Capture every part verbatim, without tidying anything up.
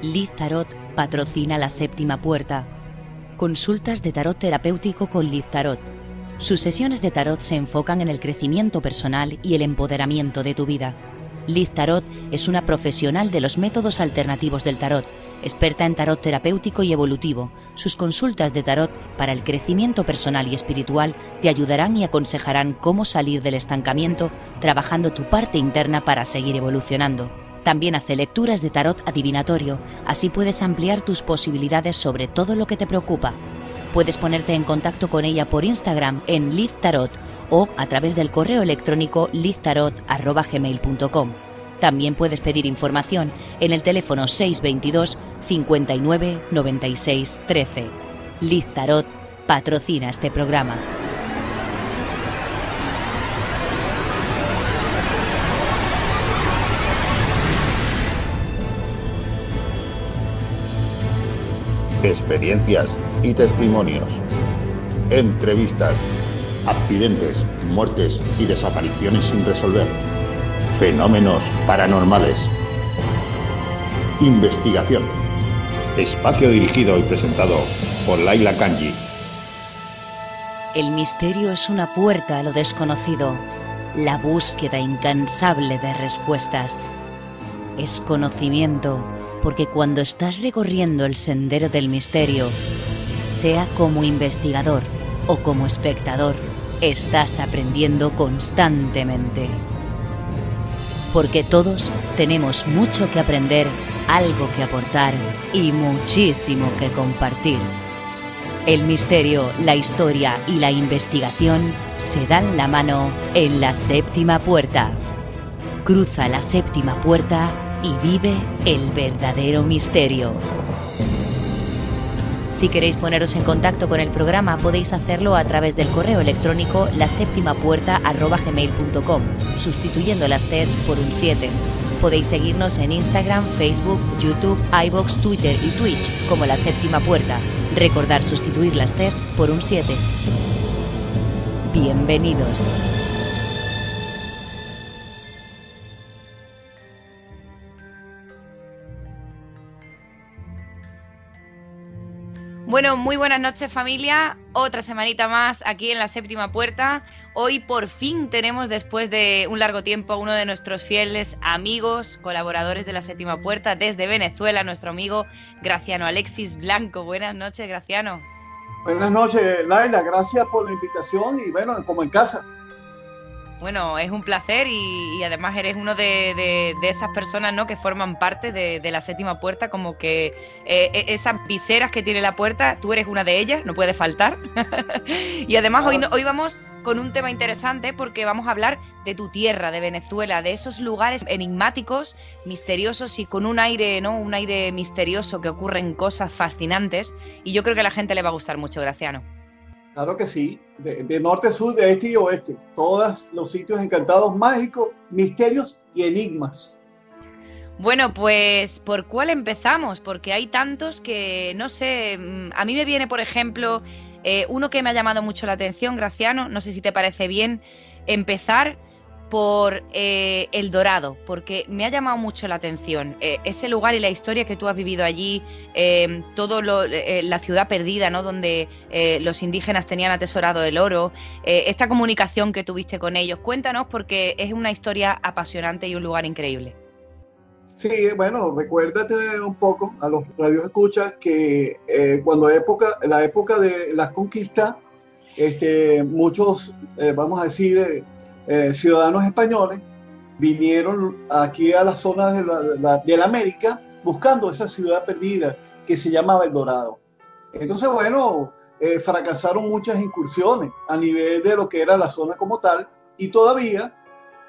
Liz Tarot patrocina la séptima puerta. Consultas de tarot terapéutico con Liz Tarot. Sus sesiones de tarot se enfocan en el crecimiento personal y el empoderamiento de tu vida. Liz Tarot es una profesional de los métodos alternativos del tarot, experta en tarot terapéutico y evolutivo. Sus consultas de tarot para el crecimiento personal y espiritual te ayudarán y aconsejarán cómo salir del estancamiento, trabajando tu parte interna para seguir evolucionando. También hace lecturas de tarot adivinatorio, así puedes ampliar tus posibilidades sobre todo lo que te preocupa. Puedes ponerte en contacto con ella por Instagram en Liz Tarot o a través del correo electrónico liztarot arroba gmail punto com. También puedes pedir información en el teléfono seis dos dos, cincuenta y nueve, noventa y seis, trece. Liz Tarot patrocina este programa. Experiencias y testimonios. Entrevistas. Accidentes, muertes y desapariciones sin resolver. Fenómenos paranormales. Investigación. Espacio dirigido y presentado por Laila Khanji. El misterio es una puerta a lo desconocido. La búsqueda incansable de respuestas. Es conocimiento, porque cuando estás recorriendo el sendero del misterio, sea como investigador o como espectador, estás aprendiendo constantemente. Porque todos tenemos mucho que aprender, algo que aportar y muchísimo que compartir. El misterio, la historia y la investigación se dan la mano en la séptima puerta. Cruza la séptima puerta y vive el verdadero misterio. Si queréis poneros en contacto con el programa, podéis hacerlo a través del correo electrónico laséptimapuerta arroba gmail punto com, sustituyendo las T's por un siete. Podéis seguirnos en Instagram, Facebook, YouTube, iVoox, Twitter y Twitch como La Séptima Puerta. Recordar sustituir las T's por un siete. Bienvenidos. Bueno, muy buenas noches, familia. Otra semanita más aquí en La Séptima Puerta. Hoy por fin tenemos, después de un largo tiempo, a uno de nuestros fieles amigos, colaboradores de La Séptima Puerta, desde Venezuela, nuestro amigo Graciano Alexis Blanco. Buenas noches, Graciano. Buenas noches, Laila. Gracias por la invitación y, bueno, como en casa. Bueno, es un placer y, y además eres uno de, de, de esas personas, ¿no?, que forman parte de, de La Séptima Puerta, como que eh, esas viseras que tiene la puerta, tú eres una de ellas, no puede faltar. Y además hoy, hoy vamos con un tema interesante, porque vamos a hablar de tu tierra, de Venezuela, de esos lugares enigmáticos, misteriosos y con un aire, ¿no?, un aire misterioso, que ocurren cosas fascinantes, y yo creo que a la gente le va a gustar mucho, Graciano. Claro que sí, de, de norte a sur, de este y oeste, todos los sitios encantados, mágicos, misterios y enigmas. Bueno, pues ¿por cuál empezamos? Porque hay tantos que, no sé, a mí me viene, por ejemplo, eh, uno que me ha llamado mucho la atención, Graciano, no sé si te parece bien empezar por eh, El Dorado, porque me ha llamado mucho la atención eh, ese lugar y la historia que tú has vivido allí, eh, todo lo, eh, la ciudad perdida, ¿no?, donde eh, los indígenas tenían atesorado el oro, eh, esta comunicación que tuviste con ellos. Cuéntanos, porque es una historia apasionante y un lugar increíble. Sí, bueno, recuérdate un poco a los radioescuchas que eh, cuando época, la época de las conquistas, este, muchos, eh, vamos a decir... Eh, Eh, ciudadanos españoles vinieron aquí a las zonas de la, de, la, de la América buscando esa ciudad perdida que se llamaba El Dorado. Entonces, bueno, eh, fracasaron muchas incursiones a nivel de lo que era la zona como tal, y todavía,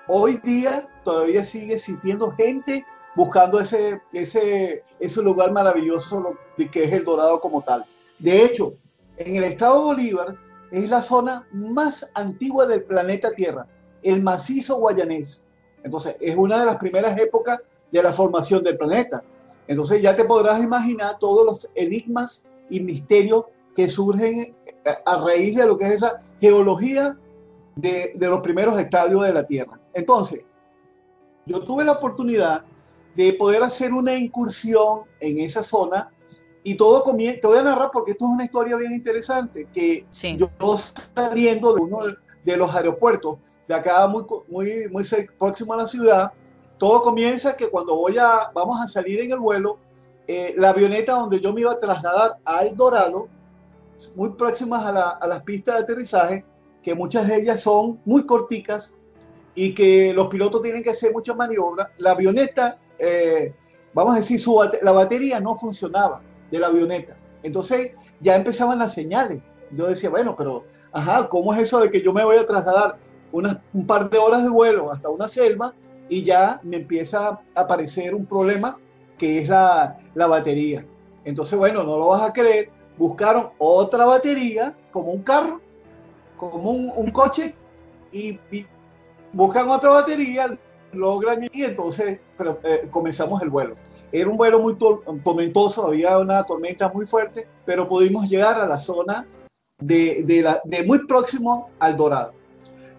hoy día, todavía sigue existiendo gente buscando ese, ese, ese lugar maravilloso que es El Dorado como tal. De hecho, en el estado de Bolívar es la zona más antigua del planeta Tierra, el macizo guayanés. Entonces, es una de las primeras épocas de la formación del planeta. Entonces, ya te podrás imaginar todos los enigmas y misterios que surgen a raíz de lo que es esa geología de, de los primeros estadios de la Tierra. Entonces, yo tuve la oportunidad de poder hacer una incursión en esa zona. Y todo comienza, te voy a narrar porque esto es una historia bien interesante, que sí. yo saliendo de uno de los aeropuertos de acá muy, muy, muy cerca, próximo a la ciudad, todo comienza que cuando voy a, vamos a salir en el vuelo, eh, la avioneta donde yo me iba a trasladar a El Dorado, muy próximas a, la, a las pistas de aterrizaje, que muchas de ellas son muy corticas y que los pilotos tienen que hacer muchas maniobras, la avioneta, eh, vamos a decir, su bate, la batería no funcionaba de la avioneta. Entonces ya empezaban las señales. Yo decía, bueno, pero, ajá, ¿cómo es eso de que yo me voy a trasladar unas, un par de horas de vuelo hasta una selva y ya me empieza a aparecer un problema que es la, la batería? Entonces, bueno, no lo vas a creer, buscaron otra batería, como un carro, como un, un coche, y, y buscan otra batería, logran, y entonces pero, eh, comenzamos el vuelo. Era un vuelo muy tormentoso, había una tormenta muy fuerte, pero pudimos llegar a la zona de, de, la, de muy próximo al Dorado.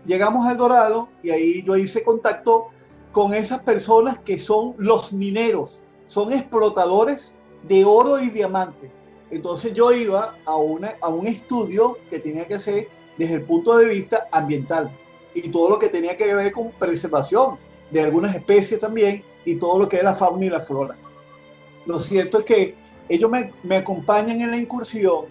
Llegamos al Dorado y ahí yo hice contacto con esas personas que son los mineros, son explotadores de oro y diamante. Entonces yo iba a, una, a un estudio que tenía que hacer desde el punto de vista ambiental y todo lo que tenía que ver con preservación de algunas especies también y todo lo que es la fauna y la flora. Lo cierto es que ellos me, me acompañan en la incursión,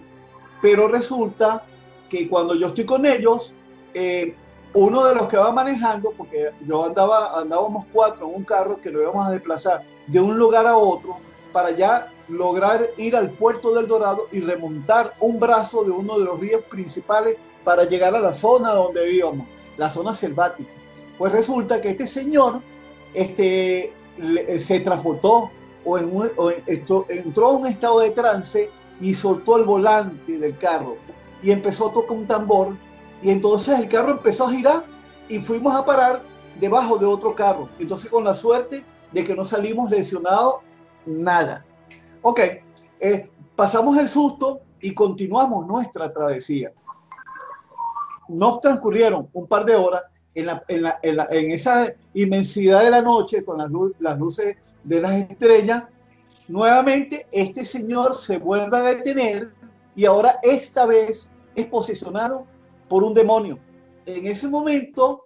pero resulta que cuando yo estoy con ellos, eh, uno de los que va manejando, porque yo andaba, andábamos cuatro en un carro que lo íbamos a desplazar de un lugar a otro para ya lograr ir al puerto del Dorado y remontar un brazo de uno de los ríos principales para llegar a la zona donde íbamos, la zona selvática. Pues resulta que este señor este, le, se transportó o, en un, o en, esto, entró en un estado de trance y soltó el volante del carro y empezó a tocar un tambor y entonces el carro empezó a girar y fuimos a parar debajo de otro carro. Entonces con la suerte de que no salimos lesionados, nada. Ok, eh, pasamos el susto y continuamos nuestra travesía. Nos transcurrieron un par de horas en, la, en, la, en, la, en esa inmensidad de la noche con las, lu las luces de las estrellas. Nuevamente este señor se vuelve a detener y ahora esta vez es posesionado por un demonio. En ese momento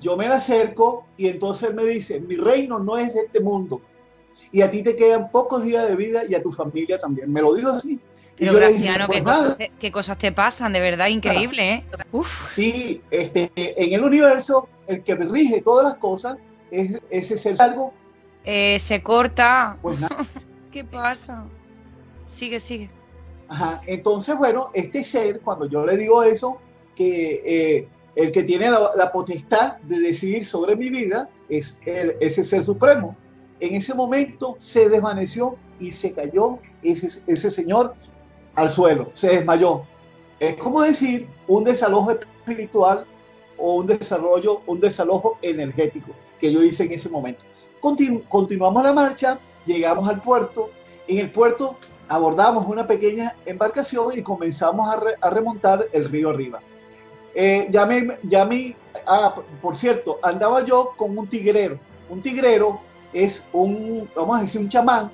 yo me acerco y entonces me dice, mi reino no es de este mundo y a ti te quedan pocos días de vida y a tu familia también. Me lo digo así. Pero Graciano, dije, pues, ¿qué, cosas te, qué cosas te pasan? De verdad, increíble, ¿eh? Uf. Sí, este, en el universo, el que rige todas las cosas es ese ser algo. Eh, se corta. Pues nada. ¿Qué pasa? Sigue, sigue. Ajá, entonces, bueno, este ser, cuando yo le digo eso, que eh, el que tiene la, la potestad de decidir sobre mi vida es el, ese ser supremo. En ese momento se desvaneció y se cayó ese, ese señor al suelo, se desmayó. Es como decir un desalojo espiritual o un desarrollo, un desalojo energético que yo hice en ese momento. Continu continuamos la marcha, llegamos al puerto, en el puerto abordamos una pequeña embarcación y comenzamos a, re a remontar el río arriba. Eh, ya me, ya me, ah, por cierto, andaba yo con un tigrero, un tigrero es un, vamos a decir, un chamán,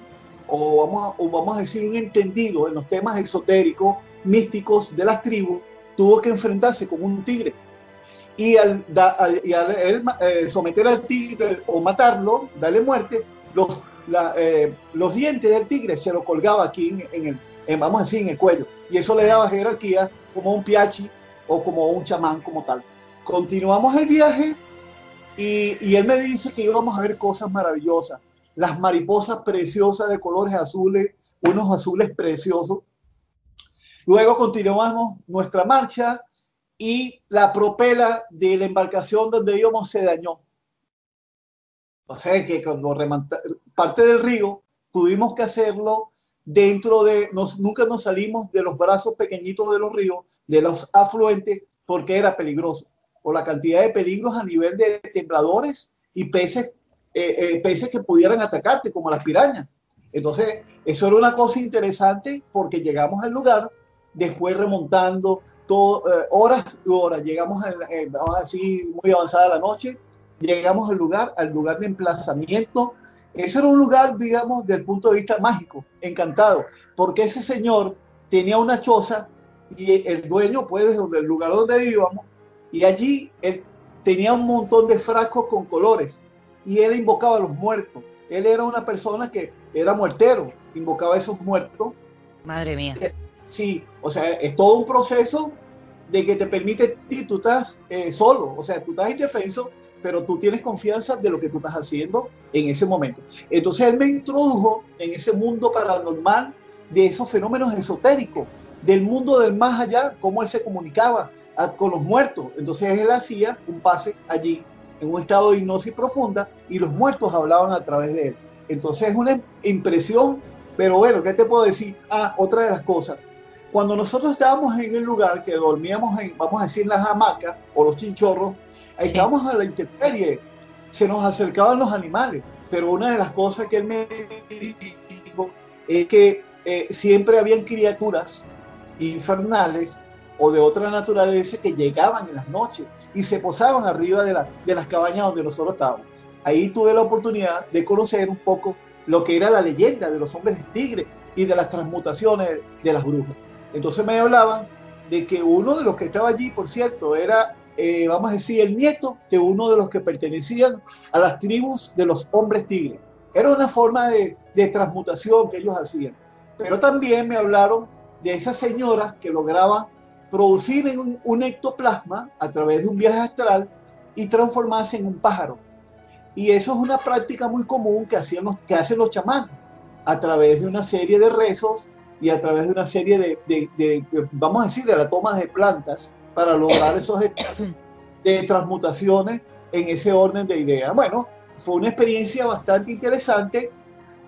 o vamos, a, o vamos a decir un entendido en los temas exotéricos, místicos de las tribus, tuvo que enfrentarse con un tigre. Y al, da, al, y al él, eh, someter al tigre o matarlo, darle muerte, los, la, eh, los dientes del tigre se lo colgaba aquí, en, en el, en, vamos a decir, en el cuello. Y eso le daba jerarquía como un piachi o como un chamán como tal. Continuamos el viaje. Y, y él me dice que íbamos a ver cosas maravillosas, las mariposas preciosas de colores azules, unos azules preciosos. Luego continuamos nuestra marcha y la propela de la embarcación donde íbamos se dañó. O sea que cuando parte del río tuvimos que hacerlo dentro de, nos, nunca nos salimos de los brazos pequeñitos de los ríos, de los afluentes, porque era peligroso. O la cantidad de peligros a nivel de tembladores y peces, eh, eh, peces que pudieran atacarte, como las pirañas. Entonces, eso era una cosa interesante porque llegamos al lugar, después remontando todo, eh, horas y horas, llegamos a, eh, así muy avanzada la noche, llegamos al lugar, al lugar de emplazamiento Ese era un lugar, digamos, del punto de vista mágico, encantado, porque ese señor tenía una choza y el dueño, pues, el lugar donde vivíamos, y allí él tenía un montón de frascos con colores y él invocaba a los muertos. Él era una persona que era muertero, invocaba a esos muertos. Madre mía. Sí, o sea, es todo un proceso de que te permite, tú estás eh, solo, o sea, tú estás indefenso, pero tú tienes confianza de lo que tú estás haciendo en ese momento. Entonces él me introdujo en ese mundo paranormal, de esos fenómenos esotéricos, del mundo del más allá, cómo él se comunicaba a, con los muertos. Entonces él hacía un pase allí, en un estado de hipnosis profunda, y los muertos hablaban a través de él. Entonces es una impresión, pero bueno, ¿qué te puedo decir? Ah, otra de las cosas. Cuando nosotros estábamos en el lugar que dormíamos en, vamos a decir, las hamacas o los chinchorros, ahí estábamos a la intemperie, se nos acercaban los animales, pero una de las cosas que él me dijo es que eh, siempre habían criaturas infernales o de otra naturaleza que llegaban en las noches y se posaban arriba de, la, de las cabañas donde nosotros estábamos. Ahí tuve la oportunidad de conocer un poco lo que era la leyenda de los hombres tigres y de las transmutaciones de las brujas. Entonces me hablaban de que uno de los que estaba allí, por cierto, era, eh, vamos a decir, el nieto de uno de los que pertenecían a las tribus de los hombres tigres. Era una forma de, de transmutación que ellos hacían. Pero también me hablaron de esas señoras que lograban producir un, un ectoplasma a través de un viaje astral y transformarse en un pájaro. Y eso es una práctica muy común que hacían los, que hacen los chamanes a través de una serie de rezos y a través de una serie de, de, de, de vamos a decir, de la toma de plantas para lograr esos de transmutaciones en ese orden de ideas. Bueno, fue una experiencia bastante interesante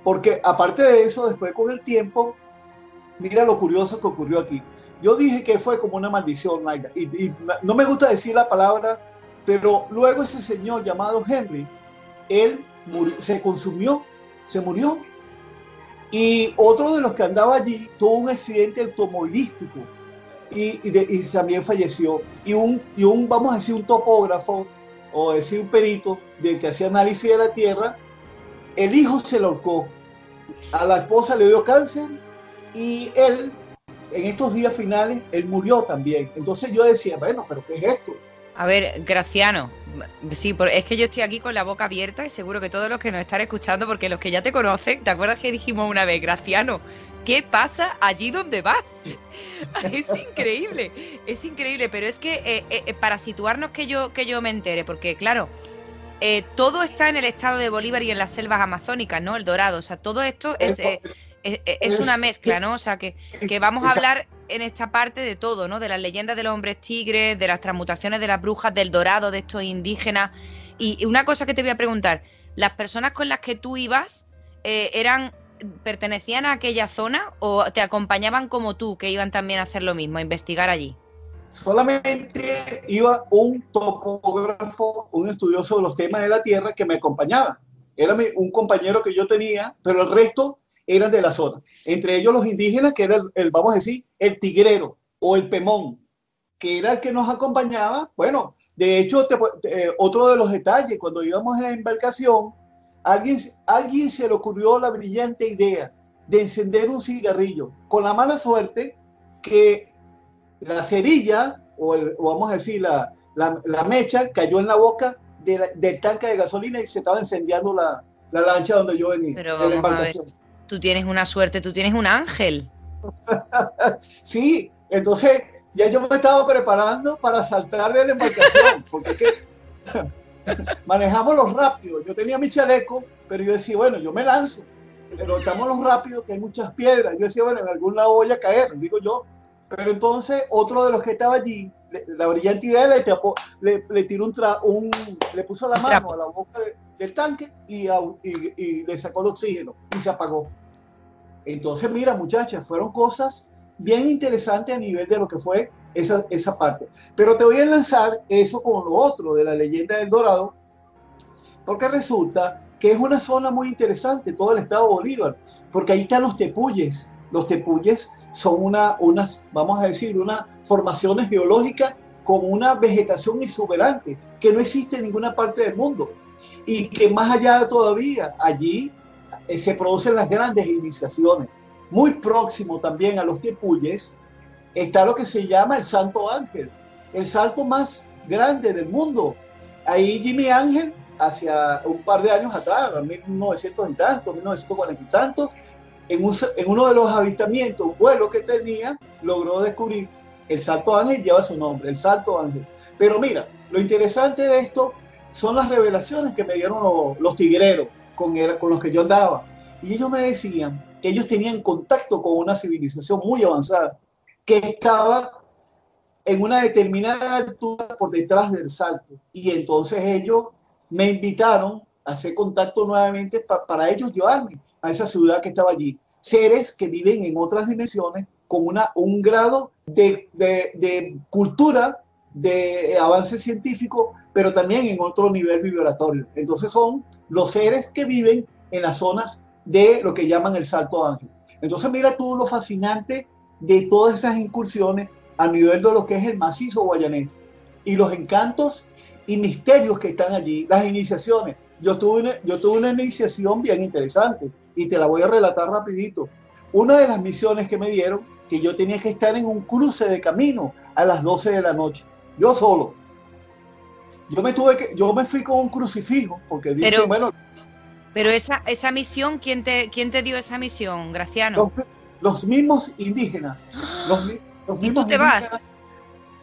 porque aparte de eso, después con el tiempo, mira lo curioso que ocurrió aquí. Yo dije que fue como una maldición, Laila, y, y no me gusta decir la palabra, pero luego ese señor llamado Henry, él murió, se consumió, se murió. Y otro de los que andaba allí tuvo un accidente automovilístico y, y, de, y también falleció. Y un, y un, vamos a decir, un topógrafo o decir un perito del que hacía análisis de la tierra, el hijo se lo ahorcó. A la esposa le dio cáncer y él, en estos días finales, él murió también. Entonces yo decía, bueno, ¿pero qué es esto? A ver, Graciano, sí, es que yo estoy aquí con la boca abierta y seguro que todos los que nos están escuchando, porque los que ya te conocen, ¿te acuerdas que dijimos una vez, Graciano, qué pasa allí donde vas? Es increíble, es increíble, pero es que eh, eh, para situarnos que yo, que yo me entere, porque claro, eh, todo está en el estado de Bolívar y en las selvas amazónicas, ¿no? El Dorado, o sea, todo esto es, eh, es, es una mezcla, ¿no? O sea, que, que vamos a hablar en esta parte de todo, ¿no? De las leyendas de los hombres tigres, de las transmutaciones de las brujas, del Dorado, de estos indígenas. Y una cosa que te voy a preguntar, ¿las personas con las que tú ibas eh, eran, pertenecían a aquella zona o te acompañaban como tú, que iban también a hacer lo mismo, a investigar allí? Solamente iba un topógrafo, un estudioso de los temas de la tierra que me acompañaba. Era un compañero que yo tenía, pero el resto eran de la zona, entre ellos los indígenas, que era el, el, vamos a decir, el tigrero o el pemón, que era el que nos acompañaba. Bueno, de hecho, te, eh, otro de los detalles, cuando íbamos en la embarcación, alguien, alguien se le ocurrió la brillante idea de encender un cigarrillo, con la mala suerte que la cerilla, o, el, o vamos a decir, la, la, la mecha cayó en la boca de la, del tanque de gasolina y se estaba encendiendo la, la lancha donde yo venía, en la embarcación. Tú tienes una suerte, tú tienes un ángel. Sí, entonces ya yo me estaba preparando para saltar de la embarcación, porque es que manejamos los rápidos. Yo tenía mi chaleco, pero yo decía, bueno, yo me lanzo, pero estamos los rápidos, que hay muchas piedras. Yo decía, bueno, en algún lado voy a caer, digo yo. Pero entonces otro de los que estaba allí, le, la brillante idea, le, tapó, le, le tiró un, tra, un, le puso la mano a la boca de, del tanque y, a, y, y le sacó el oxígeno y se apagó. Entonces, mira, muchachas, fueron cosas bien interesantes a nivel de lo que fue esa, esa parte. Pero te voy a lanzar eso con lo otro de la leyenda del Dorado, porque resulta que es una zona muy interesante, todo el estado de Bolívar, porque ahí están los tepuyes. Los tepuyes son una, unas, vamos a decir, unas formaciones geológicas con una vegetación exuberante que no existe en ninguna parte del mundo. y que más allá todavía, allí eh, se producen las grandes iniciaciones. Muy próximo también a los tepuyes está lo que se llama el Salto Ángel, el salto más grande del mundo. Ahí Jimmy Ángel, hacia un par de años atrás, en mil novecientos y tanto, mil novecientos cuarenta y tanto, en, un, en uno de los avistamientos, un vuelo que tenía, logró descubrir el Salto Ángel, lleva su nombre, el Salto Ángel. Pero mira, lo interesante de esto son las revelaciones que me dieron los, los tigreros con, el, con los que yo andaba. Y ellos me decían que ellos tenían contacto con una civilización muy avanzada, que estaba en una determinada altura por detrás del salto. Y entonces ellos me invitaron a hacer contacto nuevamente pa para ellos llevarme a esa ciudad que estaba allí. Seres que viven en otras dimensiones con una, un grado de, de, de cultura, de avance científico, pero también en otro nivel vibratorio. Entonces son los seres que viven en las zonas de lo que llaman el Salto Ángel. Entonces mira tú lo fascinante de todas esas incursiones a nivel de lo que es el macizo guayanés y los encantos y misterios que están allí, las iniciaciones. Yo tuve una, yo tuve una iniciación bien interesante y te la voy a relatar rapidito. Una de las misiones que me dieron, que yo tenía que estar en un cruce de camino a las doce de la noche, yo solo. Yo me tuve que, yo me fui con un crucifijo porque dicen, pero, bueno... Pero esa, esa misión, ¿quién te, quién te dio esa misión, Graciano? Los, los mismos indígenas. Los, los mismos ¿Y tú te indígenas. vas?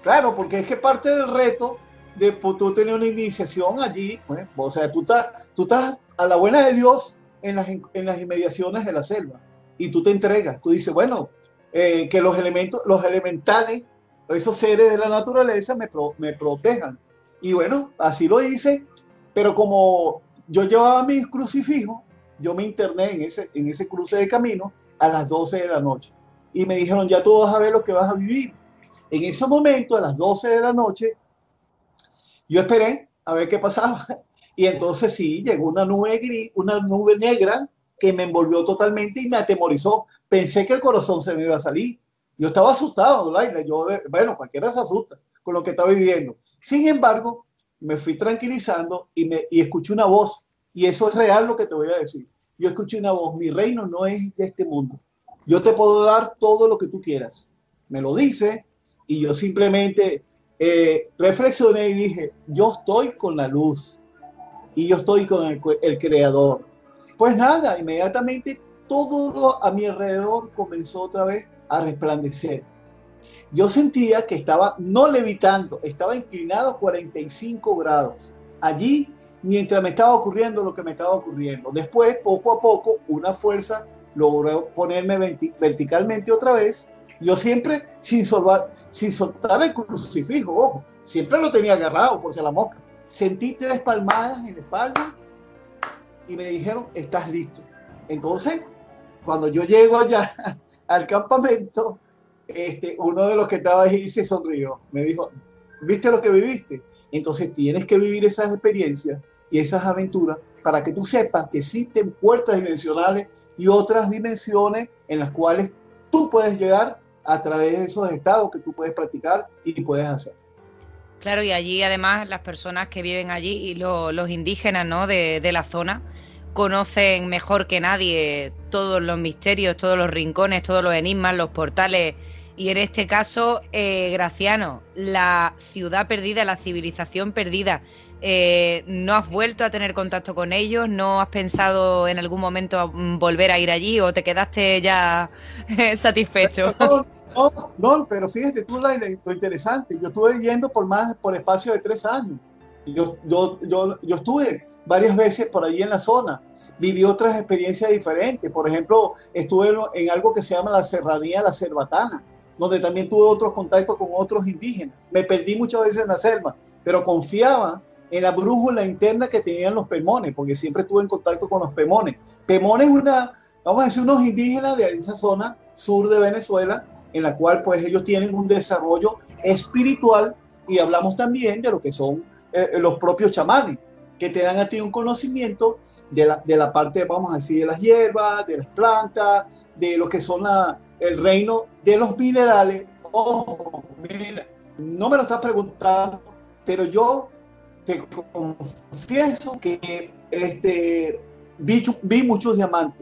Claro, porque es que parte del reto de pues, tú tener una iniciación allí, pues, o sea, tú estás, tú estás a la buena de Dios en las, en las inmediaciones de la selva y tú te entregas, tú dices, bueno, eh, que los elementos, los elementales, esos seres de la naturaleza me, pro, me protejan. Y bueno, así lo hice, pero como yo llevaba mis crucifijos, yo me interné en ese, en ese cruce de camino a las doce de la noche. Y me dijeron, ya tú vas a ver lo que vas a vivir. En ese momento, a las doce de la noche, yo esperé a ver qué pasaba. Y entonces sí, llegó una nube gris, una nube negra que me envolvió totalmente y me atemorizó. Pensé que el corazón se me iba a salir. Yo estaba asustado, Laila. Yo, bueno, cualquiera se asusta con lo que estaba viviendo. Sin embargo, me fui tranquilizando y, me, y escuché una voz. Y eso es real lo que te voy a decir. Yo escuché una voz. Mi reino no es de este mundo. Yo te puedo dar todo lo que tú quieras. Me lo dice y yo simplemente eh, reflexioné y dije, yo estoy con la luz y yo estoy con el, el creador. Pues nada, inmediatamente todo lo a mi alrededor comenzó otra vez a resplandecer. Yo sentía que estaba no levitando, estaba inclinado a cuarenta y cinco grados. Allí, mientras me estaba ocurriendo lo que me estaba ocurriendo. Después, poco a poco, una fuerza logró ponerme verticalmente otra vez. Yo siempre, sin, solvar, sin soltar el crucifijo, ojo, siempre lo tenía agarrado por si la mosca. Sentí tres palmadas en la espalda y me dijeron, estás listo. Entonces, cuando yo llego allá al campamento, Este, uno de los que estaba ahí se sonrió, me dijo, ¿viste lo que viviste? Entonces tienes que vivir esas experiencias y esas aventuras para que tú sepas que existen puertas dimensionales y otras dimensiones en las cuales tú puedes llegar a través de esos estados que tú puedes practicar y puedes hacer. Claro, y allí además las personas que viven allí y lo, los indígenas, ¿no?, de, de la zona conocen mejor que nadie todos los misterios, todos los rincones, todos los enigmas, los portales. Y en este caso, eh, Graciano, la ciudad perdida, la civilización perdida, eh, ¿no has vuelto a tener contacto con ellos? ¿No has pensado en algún momento a volver a ir allí o te quedaste ya satisfecho? No, no, no, pero fíjate tú lo, lo interesante. Yo estuve yendo por más por espacio de tres años. Yo, yo, yo, yo estuve varias veces por allí en la zona, viví otras experiencias diferentes. Por ejemplo, estuve en algo que se llama la serranía, la cerbatana, donde también tuve otros contactos con otros indígenas. Me perdí muchas veces en la selva, pero confiaba en la brújula interna que tenían los pemones, porque siempre estuve en contacto con los pemones. Pemones, una, vamos a decir, unos indígenas de esa zona sur de Venezuela, en la cual pues ellos tienen un desarrollo espiritual, y hablamos también de lo que son eh, los propios chamanes, que te dan a ti un conocimiento de la, de la parte, vamos a decir, de las hierbas, de las plantas, de lo que son la, el reino de los minerales. Ojo, mira, no me lo estás preguntando, pero yo te confieso que este, vi, vi muchos diamantes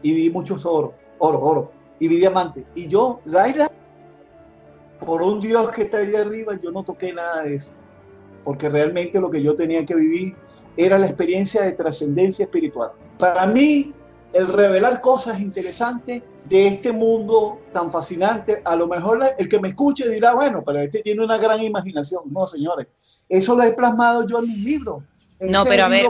y vi muchos oro, oro, oro, y vi diamantes. Y yo, Laila, por un Dios que está ahí arriba, yo no toqué nada de eso, porque realmente lo que yo tenía que vivir era la experiencia de trascendencia espiritual. Para mí, el revelar cosas interesantes de este mundo tan fascinante, a lo mejor el que me escuche dirá, bueno, pero este tiene una gran imaginación. No, señores, eso lo he plasmado yo en mis libros. No, pero a ver,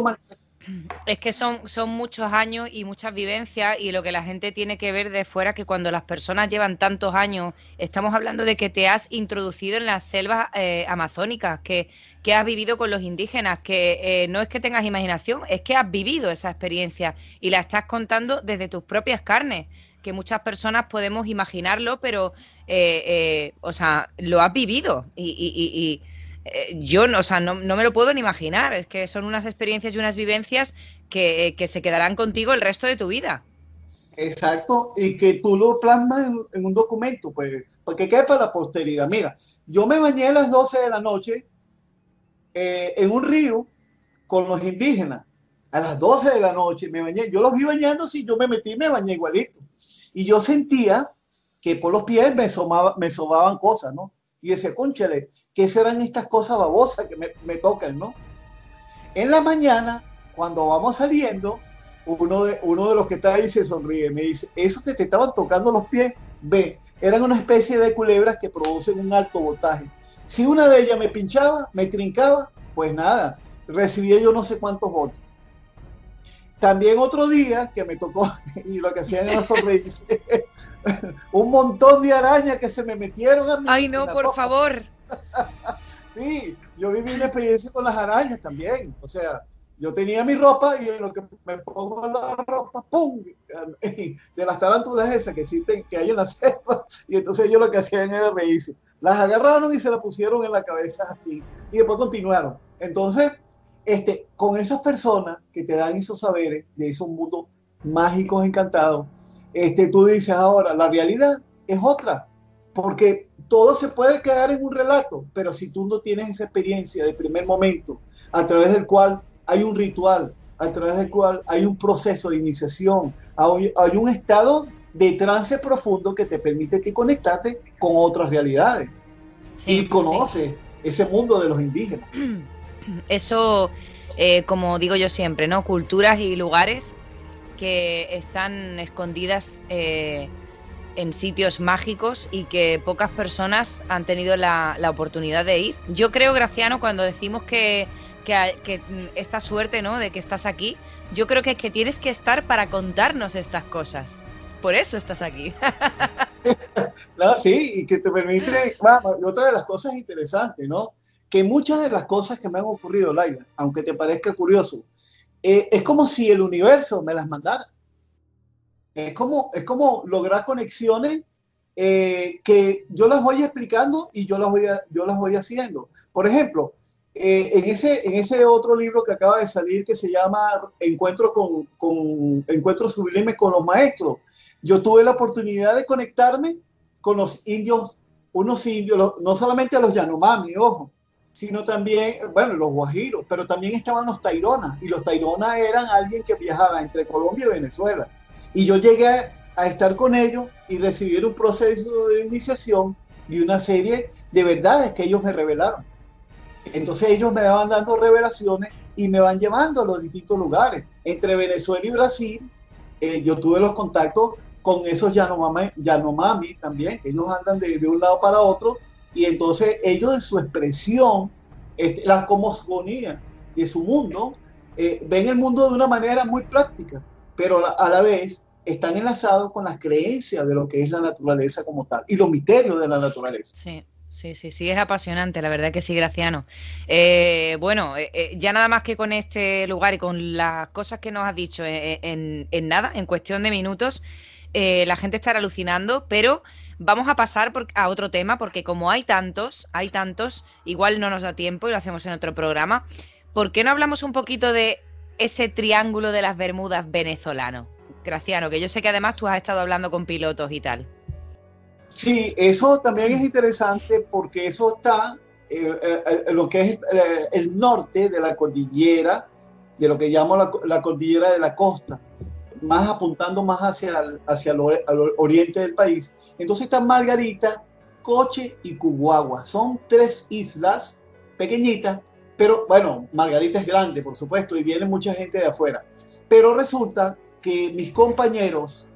es que son, son muchos años y muchas vivencias, y lo que la gente tiene que ver de fuera, que cuando las personas llevan tantos años, estamos hablando de que te has introducido en las selvas eh, amazónicas, que, que has vivido con los indígenas, que eh, no es que tengas imaginación, es que has vivido esa experiencia y la estás contando desde tus propias carnes, que muchas personas podemos imaginarlo, pero eh, eh, o sea, lo has vivido y... y, y, y Eh, yo no, o sea, no, no me lo puedo ni imaginar. Es que son unas experiencias y unas vivencias que, que se quedarán contigo el resto de tu vida. Exacto, y que tú lo plasmas en, en un documento, pues, porque quede para la posteridad. Mira, yo me bañé a las doce de la noche eh, en un río con los indígenas. A las doce de la noche me bañé. Yo los vi bañándose y yo me metí y me bañé igualito. Y yo sentía que por los pies me, somaba, me sobaban cosas, ¿no? Y decía, cónchale, ¿qué serán estas cosas babosas que me, me tocan, no? En la mañana, cuando vamos saliendo, uno de, uno de los que está ahí se sonríe. Me dice, esos que te estaban tocando los pies, ve, eran una especie de culebras que producen un alto voltaje. Si una de ellas me pinchaba, me trincaba, pues nada, recibía yo no sé cuántos voltios. También otro día que me tocó, y lo que hacían era sonreír, un montón de arañas que se me metieron a mí. Ay, no, por toca. favor. Sí, yo viví una experiencia con las arañas también. O sea, yo tenía mi ropa y lo que me pongo la ropa, ¡pum! De las tarántulas esas que existen, que hay en la selva. Y entonces ellos lo que hacían era reírse. Las agarraron y se las pusieron en la cabeza así. Y después continuaron. Entonces... Este, con esas personas que te dan esos saberes de esos mundos mágicos encantados, este, tú dices ahora, la realidad es otra, porque todo se puede quedar en un relato, pero si tú no tienes esa experiencia del primer momento, a través del cual hay un ritual, a través del cual hay un proceso de iniciación, hay, hay un estado de trance profundo que te permite que conectarte con otras realidades, sí, y conoces sí. ese mundo de los indígenas. Eso, eh, como digo yo siempre, ¿no? Culturas y lugares que están escondidas eh, en sitios mágicos y que pocas personas han tenido la, la oportunidad de ir. Yo creo, Graciano, cuando decimos que, que, que esta suerte, ¿no? De que estás aquí, yo creo que es que tienes que estar para contarnos estas cosas. Por eso estás aquí. No, sí, y que te permite... Bueno, otra de las cosas interesantes, ¿no? Que muchas de las cosas que me han ocurrido, Laila, aunque te parezca curioso, eh, es como si el universo me las mandara. Es como, es como lograr conexiones eh, que yo las voy explicando y yo las voy, a, yo las voy haciendo. Por ejemplo, eh, en, ese, en ese otro libro que acaba de salir que se llama Encuentro con, con, Encuentros Sublimes con los Maestros, yo tuve la oportunidad de conectarme con los indios, unos indios, los, no solamente a los Yanomami, ojo, sino también, bueno, los guajiros, pero también estaban los Taironas, y los Taironas eran alguien que viajaba entre Colombia y Venezuela, y yo llegué a, a estar con ellos y recibir un proceso de iniciación y una serie de verdades que ellos me revelaron. Entonces ellos me van dando revelaciones y me van llevando a los distintos lugares. Entre Venezuela y Brasil, eh, yo tuve los contactos con esos Yanomami, Yanomami también, que ellos andan de, de un lado para otro. Y entonces ellos en su expresión, este, la cosmogonía de su mundo, eh, ven el mundo de una manera muy práctica, pero a la vez están enlazados con las creencias de lo que es la naturaleza como tal y los misterios de la naturaleza. Sí, sí, sí, sí, es apasionante, la verdad que sí, Graciano. Eh, bueno, eh, ya nada más que con este lugar y con las cosas que nos has dicho en, en, en nada, en cuestión de minutos, eh, la gente estará alucinando, pero... Vamos a pasar por, a otro tema, porque como hay tantos, hay tantos, igual no nos da tiempo y lo hacemos en otro programa. ¿Por qué no hablamos un poquito de ese triángulo de las Bermudas venezolano, Graciano? Que yo sé que además tú has estado hablando con pilotos y tal. Sí, eso también es interesante porque eso está eh, eh, lo que es eh, el norte de la cordillera, de lo que llamo la, la cordillera de la costa, más apuntando más hacia el, hacia el oriente del país. Entonces está Margarita, Coche y Cuguagua. Son tres islas pequeñitas, pero bueno, Margarita es grande, por supuesto, y viene mucha gente de afuera. Pero resulta que mis compañeros,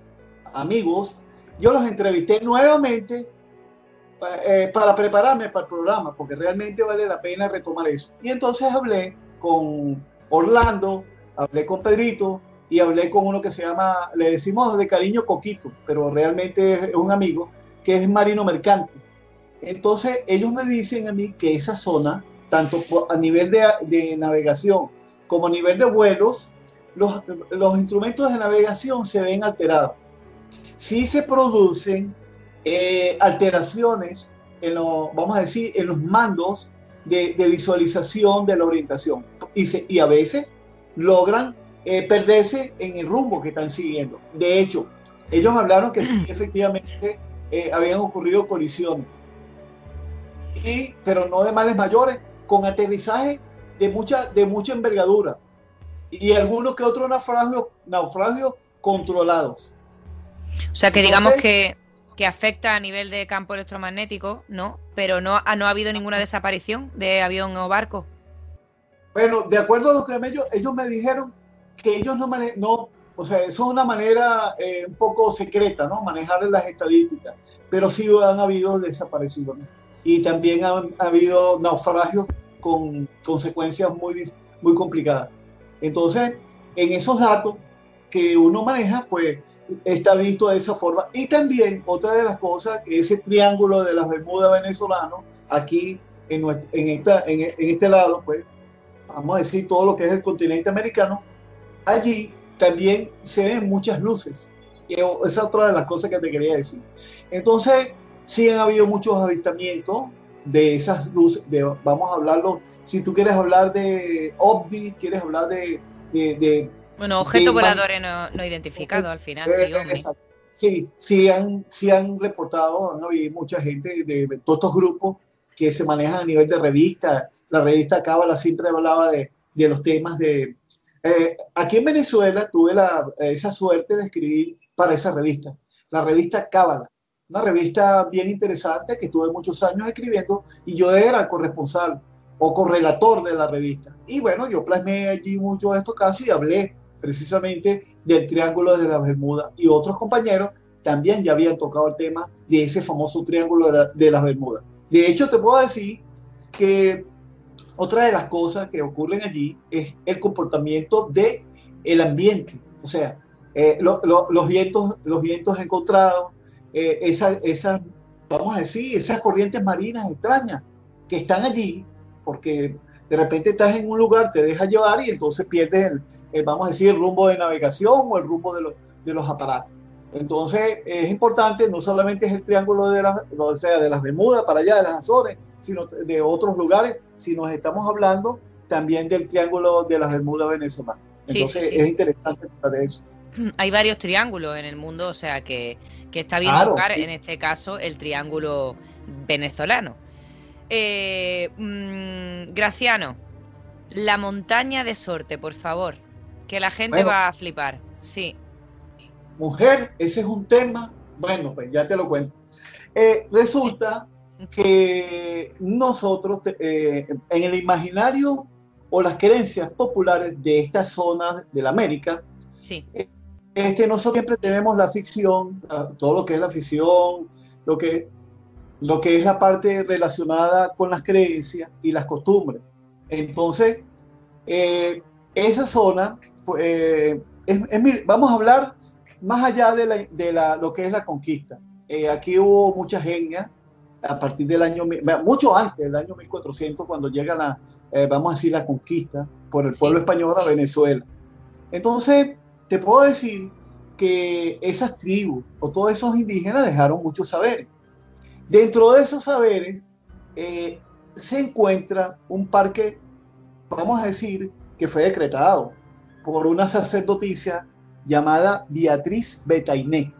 amigos, yo los entrevisté nuevamente eh, para prepararme para el programa, porque realmente vale la pena retomar eso. Y entonces hablé con Orlando, hablé con Pedrito, y hablé con uno que se llama, le decimos de cariño Coquito, pero realmente es un amigo, que es marino mercante. Entonces ellos me dicen a mí que esa zona, tanto a nivel de, de navegación como a nivel de vuelos, los, los instrumentos de navegación se ven alterados. Sí se producen eh, alteraciones en los, vamos a decir, en los mandos de, de visualización de la orientación. Y, se, y a veces logran Eh, perderse en el rumbo que están siguiendo. De hecho, ellos hablaron que sí, efectivamente eh, habían ocurrido colisiones, y, pero no de males mayores, con aterrizaje de mucha, de mucha envergadura y algunos que otros naufragios, naufragios controlados. O sea que digamos Entonces, que, que afecta a nivel de campo electromagnético, ¿no? Pero no, no ha habido ninguna desaparición de avión o barco. Bueno, de acuerdo a lo que ellos, ellos me dijeron, que ellos no manejan, no, o sea, eso es una manera eh, un poco secreta, ¿no? Manejar las estadísticas, pero sí han habido desaparecidos, ¿no? Y también han ha habido naufragios con consecuencias muy, muy complicadas. Entonces, en esos datos que uno maneja, pues está visto de esa forma. Y también, otra de las cosas, ese triángulo de las Bermudas Venezolano, aquí en, nuestra, en, esta, en, en este lado, pues, vamos a decir todo lo que es el continente americano, allí también se ven muchas luces. Esa es otra de las cosas que te quería decir. Entonces, sí han habido muchos avistamientos de esas luces. De, vamos a hablarlo, si tú quieres hablar de ovnis, quieres hablar de... de, de bueno, objetos voladores no, no identificados al final. Eh, exacto. Sí, sí han, sí han reportado, han habido mucha gente de, de todos estos grupos que se manejan a nivel de revista. La revista Cábala siempre hablaba de, de los temas de... Eh, aquí en Venezuela tuve la, esa suerte de escribir para esa revista, la revista Cábala, una revista bien interesante que tuve muchos años escribiendo, y yo era corresponsal o correlator de la revista. Y bueno, yo plasmé allí mucho de estos casos y hablé precisamente del Triángulo de las Bermudas, y otros compañeros también ya habían tocado el tema de ese famoso Triángulo de, la, de las Bermudas. De hecho, te puedo decir que otra de las cosas que ocurren allí es el comportamiento de el ambiente, o sea, eh, lo, lo, los vientos, los vientos encontrados, eh, esas, esas, vamos a decir, esas corrientes marinas extrañas que están allí, porque de repente estás en un lugar, te deja llevar y entonces pierdes el, el vamos a decir, el rumbo de navegación o el rumbo de, lo, de los aparatos. Entonces es importante, no solamente es el triángulo de las, o sea, de las Bermudas para allá, de las Azores, sino de otros lugares, si nos estamos hablando también del Triángulo de las Bermudas Venezolanas. Entonces sí, sí, sí. Es interesante de eso. Hay varios triángulos en el mundo, o sea que, que está bien claro, buscar sí. En este caso el Triángulo Venezolano. Eh, mmm, Graciano, la Montaña de Sorte, por favor, que la gente bueno, va a flipar. Sí. Mujer, ese es un tema, bueno, pues ya te lo cuento. Eh, resulta... Sí. que nosotros eh, en el imaginario o las creencias populares de estas zonas de la América, sí. este, nosotros siempre tenemos la ficción, todo lo que es la ficción, lo que, lo que es la parte relacionada con las creencias y las costumbres. Entonces, eh, esa zona, eh, es, es, vamos a hablar más allá de, la, de la, lo que es la conquista. Eh, aquí hubo muchas etnias, a partir del año, mucho antes del año mil cuatrocientos, cuando llega la, eh, vamos a decir, la conquista por el pueblo español a Venezuela. Entonces, te puedo decir que esas tribus o todos esos indígenas dejaron muchos saberes. Dentro de esos saberes eh, se encuentra un parque, vamos a decir, que fue decretado por una sacerdotisa llamada Beatriz Betainé.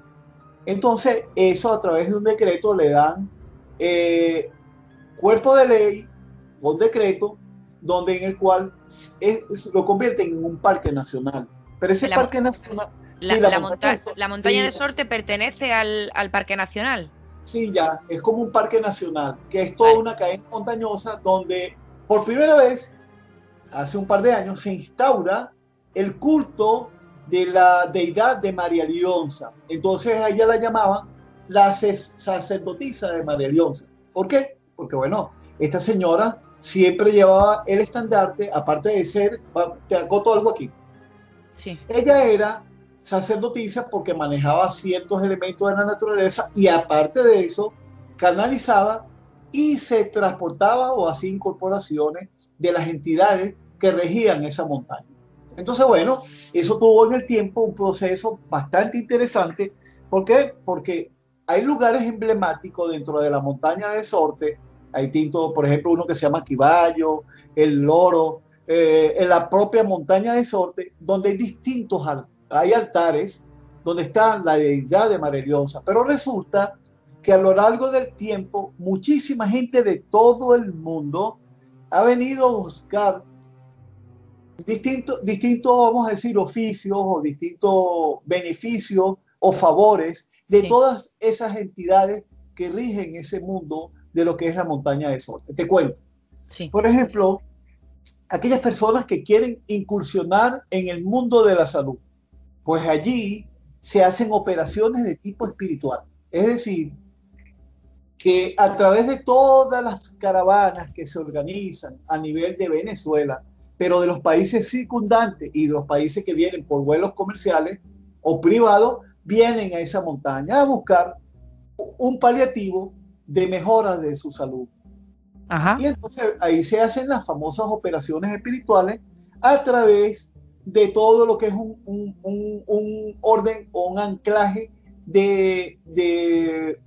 Entonces, eso a través de un decreto le dan Eh, cuerpo de ley por decreto, donde en el cual es, es, lo convierten en un parque nacional. Pero ese la, parque nacional... La, sí, la, la, monta monta la montaña sí, de Sorte pertenece al, al parque nacional. Sí, ya, es como un parque nacional, que es toda vale. una cadena montañosa donde por primera vez, hace un par de años, se instaura el culto de la deidad de María Lionza. Entonces a ella la llamaban la sacerdotisa de María Lionza. ¿Por qué? Porque bueno, esta señora siempre llevaba el estandarte, aparte de ser, te acoto algo aquí. Sí. Ella era sacerdotisa porque manejaba ciertos elementos de la naturaleza y aparte de eso, canalizaba y se transportaba o hacía incorporaciones de las entidades que regían esa montaña. Entonces, bueno, eso tuvo en el tiempo un proceso bastante interesante. ¿Por qué? Porque hay lugares emblemáticos dentro de la montaña de Sorte. Hay tinto, por ejemplo, uno que se llama Quiballo, El Loro, eh, en la propia montaña de Sorte, donde hay distintos hay altares donde está la deidad de María Lionza. Pero resulta que a lo largo del tiempo, muchísima gente de todo el mundo ha venido a buscar distintos, distinto, vamos a decir, oficios o distintos beneficios o favores de sí. todas esas entidades que rigen ese mundo de lo que es la montaña de Sorte. Te cuento. Sí. Por ejemplo, aquellas personas que quieren incursionar en el mundo de la salud, pues allí se hacen operaciones de tipo espiritual. Es decir, que a través de todas las caravanas que se organizan a nivel de Venezuela, pero de los países circundantes y de los países que vienen por vuelos comerciales o privados, vienen a esa montaña a buscar un paliativo de mejora de su salud. Ajá. Y entonces ahí se hacen las famosas operaciones espirituales a través de todo lo que es un, un, un, un orden o un anclaje de, de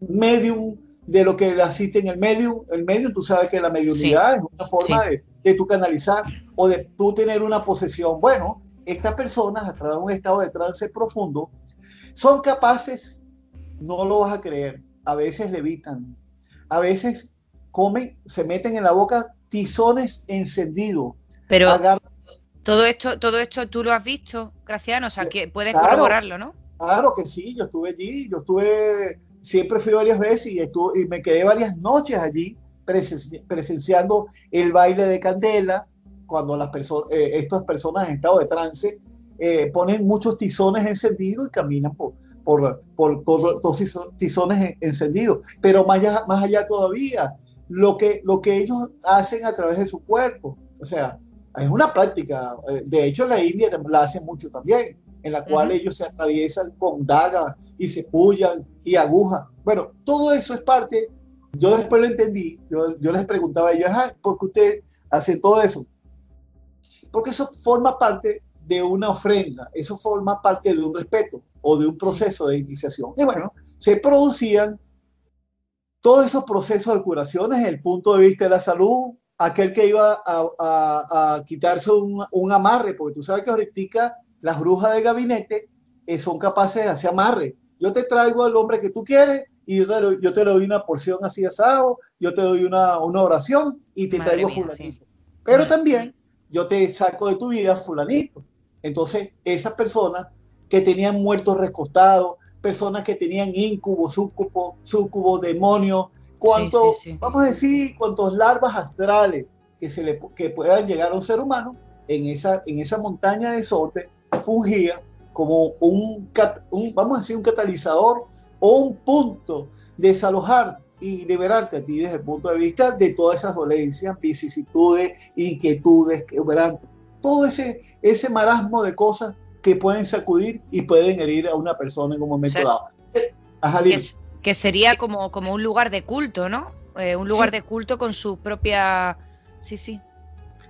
medium, de lo que asiste en el medium. El medium, tú sabes que la mediunidad sí. es una forma sí. de, de tú canalizar o de tú tener una posesión. Bueno, estas personas a través de un estado de trance profundo son capaces, no lo vas a creer, a veces levitan, a veces comen, se meten en la boca tizones encendidos. Pero agarran... todo esto, todo esto tú lo has visto, Graciano, o sea, que puedes claro, corroborarlo, ¿no? Claro que sí, yo estuve allí, yo estuve, siempre fui varias veces y, estuve, y me quedé varias noches allí presen, presenciando el baile de candela, cuando las perso eh, estas personas en estado de trance eh, ponen muchos tizones encendidos y caminan por... por, por, por todos tizones encendidos, pero más allá, más allá todavía, lo que, lo que ellos hacen a través de su cuerpo, o sea, es una práctica, de hecho la India la hace mucho también, en la cual uh-huh. ellos se atraviesan con dagas y se pullan y agujas, bueno, todo eso es parte, yo después lo entendí, yo, yo les preguntaba a ellos, ajá, ¿por qué ustedes hacen todo eso? Porque eso forma parte de una ofrenda, eso forma parte de un respeto o de un proceso de iniciación. Y bueno, se producían todos esos procesos de curaciones desde el punto de vista de la salud, aquel que iba a, a, a quitarse un, un amarre, porque tú sabes que ahorita las brujas de gabinete eh, son capaces de hacer amarre. Yo te traigo al hombre que tú quieres y yo te, lo, yo te doy una porción así asado, yo te doy una, una oración y te Madre traigo mía, fulanito. Sí. Pero Madre. también yo te saco de tu vida fulanito. Entonces, esas personas que tenían muertos recostados, personas que tenían incubos, sucubos, sucubos, demonios, cuantos, sí, sí, sí. vamos a decir, cuantos larvas astrales que, se le, que puedan llegar a un ser humano, en esa, en esa montaña de Sorte fungía como un, un, vamos a decir, un catalizador o un punto de desalojar y liberarte a ti desde el punto de vista de todas esas dolencias, vicisitudes, inquietudes, quebrantos. Todo ese, ese marasmo de cosas que pueden sacudir y pueden herir a una persona en un momento o sea, dado. Ajá, que, que sería como, como un lugar de culto, ¿no? Eh, un lugar sí. de culto con su propia... Sí, sí.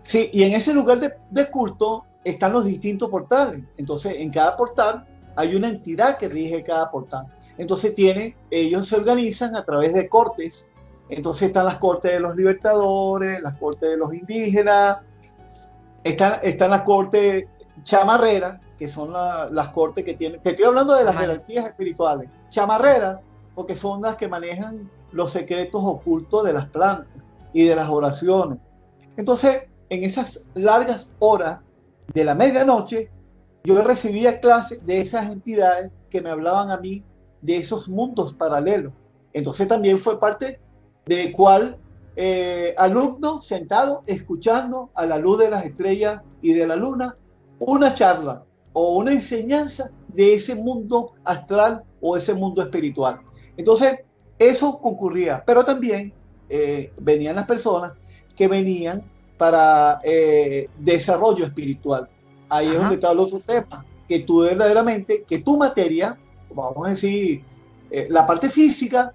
Sí, y en ese lugar de, de culto están los distintos portales. Entonces, en cada portal hay una entidad que rige cada portal. Entonces, tiene, ellos se organizan a través de cortes. Entonces, están las cortes de los libertadores, las cortes de los indígenas, Están, están las cortes chamarreras, que son la, las cortes que tienen... Te estoy hablando de las Ajá. jerarquías espirituales. Chamarreras, porque son las que manejan los secretos ocultos de las plantas. y de las oraciones. Entonces, en esas largas horas de la medianoche, yo recibía clases de esas entidades que me hablaban a mí de esos mundos paralelos. Entonces también fue parte de cual eh, alumno sentado escuchando a la luz de las estrellas y de la luna una charla o una enseñanza de ese mundo astral o ese mundo espiritual. Entonces eso concurría, pero también eh, venían las personas que venían para eh, desarrollo espiritual. Ahí Ajá. es donde está el otro tema, que tú verdaderamente, que tu materia, vamos a decir, eh, la parte física,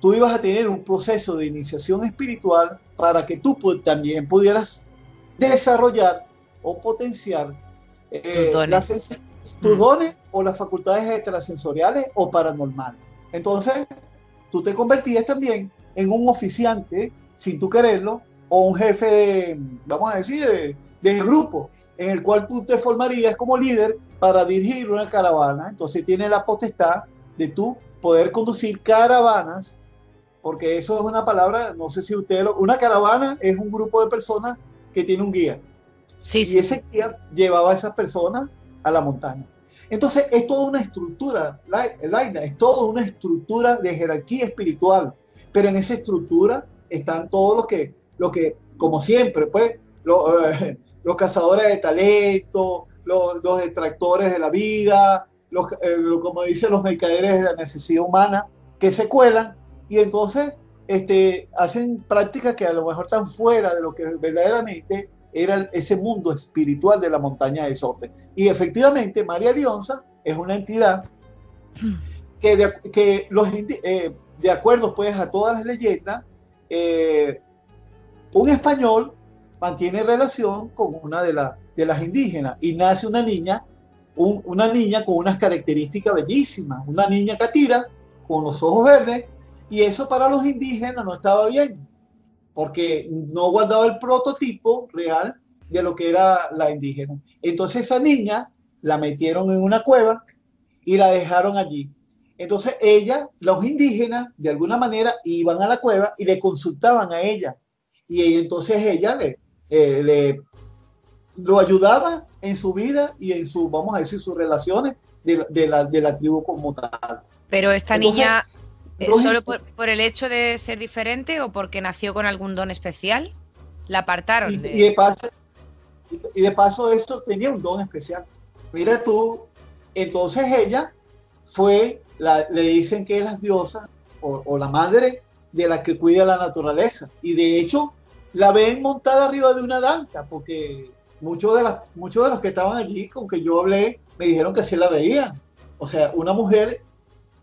tú ibas a tener un proceso de iniciación espiritual para que tú pu- también pudieras desarrollar o potenciar eh, tus dones, las, tus dones mm. o las facultades extrasensoriales o paranormales. Entonces, tú te convertías también en un oficiante, sin tú quererlo, o un jefe, de, vamos a decir, de, de grupo, en el cual tú te formarías como líder para dirigir una caravana. Entonces tiene la potestad de tú poder conducir caravanas, porque eso es una palabra, no sé si ustedes lo... Una caravana es un grupo de personas que tiene un guía. Sí, y sí. ese guía llevaba a esas personas a la montaña. Entonces es toda una estructura, Laila, es toda una estructura de jerarquía espiritual, pero en esa estructura están todos los que, los que como siempre, pues, los, eh, los cazadores de talento, los, los detractores de la vida, los, eh, como dicen los mercaderes de la necesidad humana, que se cuelan y entonces este, hacen prácticas que a lo mejor están fuera de lo que verdaderamente era ese mundo espiritual de la montaña de Sorte. Y efectivamente María Lionza es una entidad que de, que los, eh, de acuerdo pues a todas las leyendas, eh, un español mantiene relación con una de, la, de las indígenas y nace una niña, un, una niña con unas características bellísimas, una niña catira con los ojos verdes, y eso para los indígenas no estaba bien, porque no guardaba el prototipo real de lo que era la indígena. Entonces esa niña la metieron en una cueva y la dejaron allí. Entonces ella, los indígenas, de alguna manera iban a la cueva y le consultaban a ella, y entonces ella le, eh, le lo ayudaba en su vida y en su, vamos a decir, sus relaciones de, de, la, de la tribu como tal. Pero esta entonces, niña... ¿Solo por, por el hecho de ser diferente o porque nació con algún don especial? La apartaron. Y de, y de, paso, y de paso eso tenía un don especial. Mira tú, entonces ella fue, la, le dicen que es la diosa o, o la madre de la que cuida la naturaleza. Y de hecho la ven montada arriba de una danta, porque muchos de, las, muchos de los que estaban allí con que yo hablé me dijeron que sí la veían. O sea, una mujer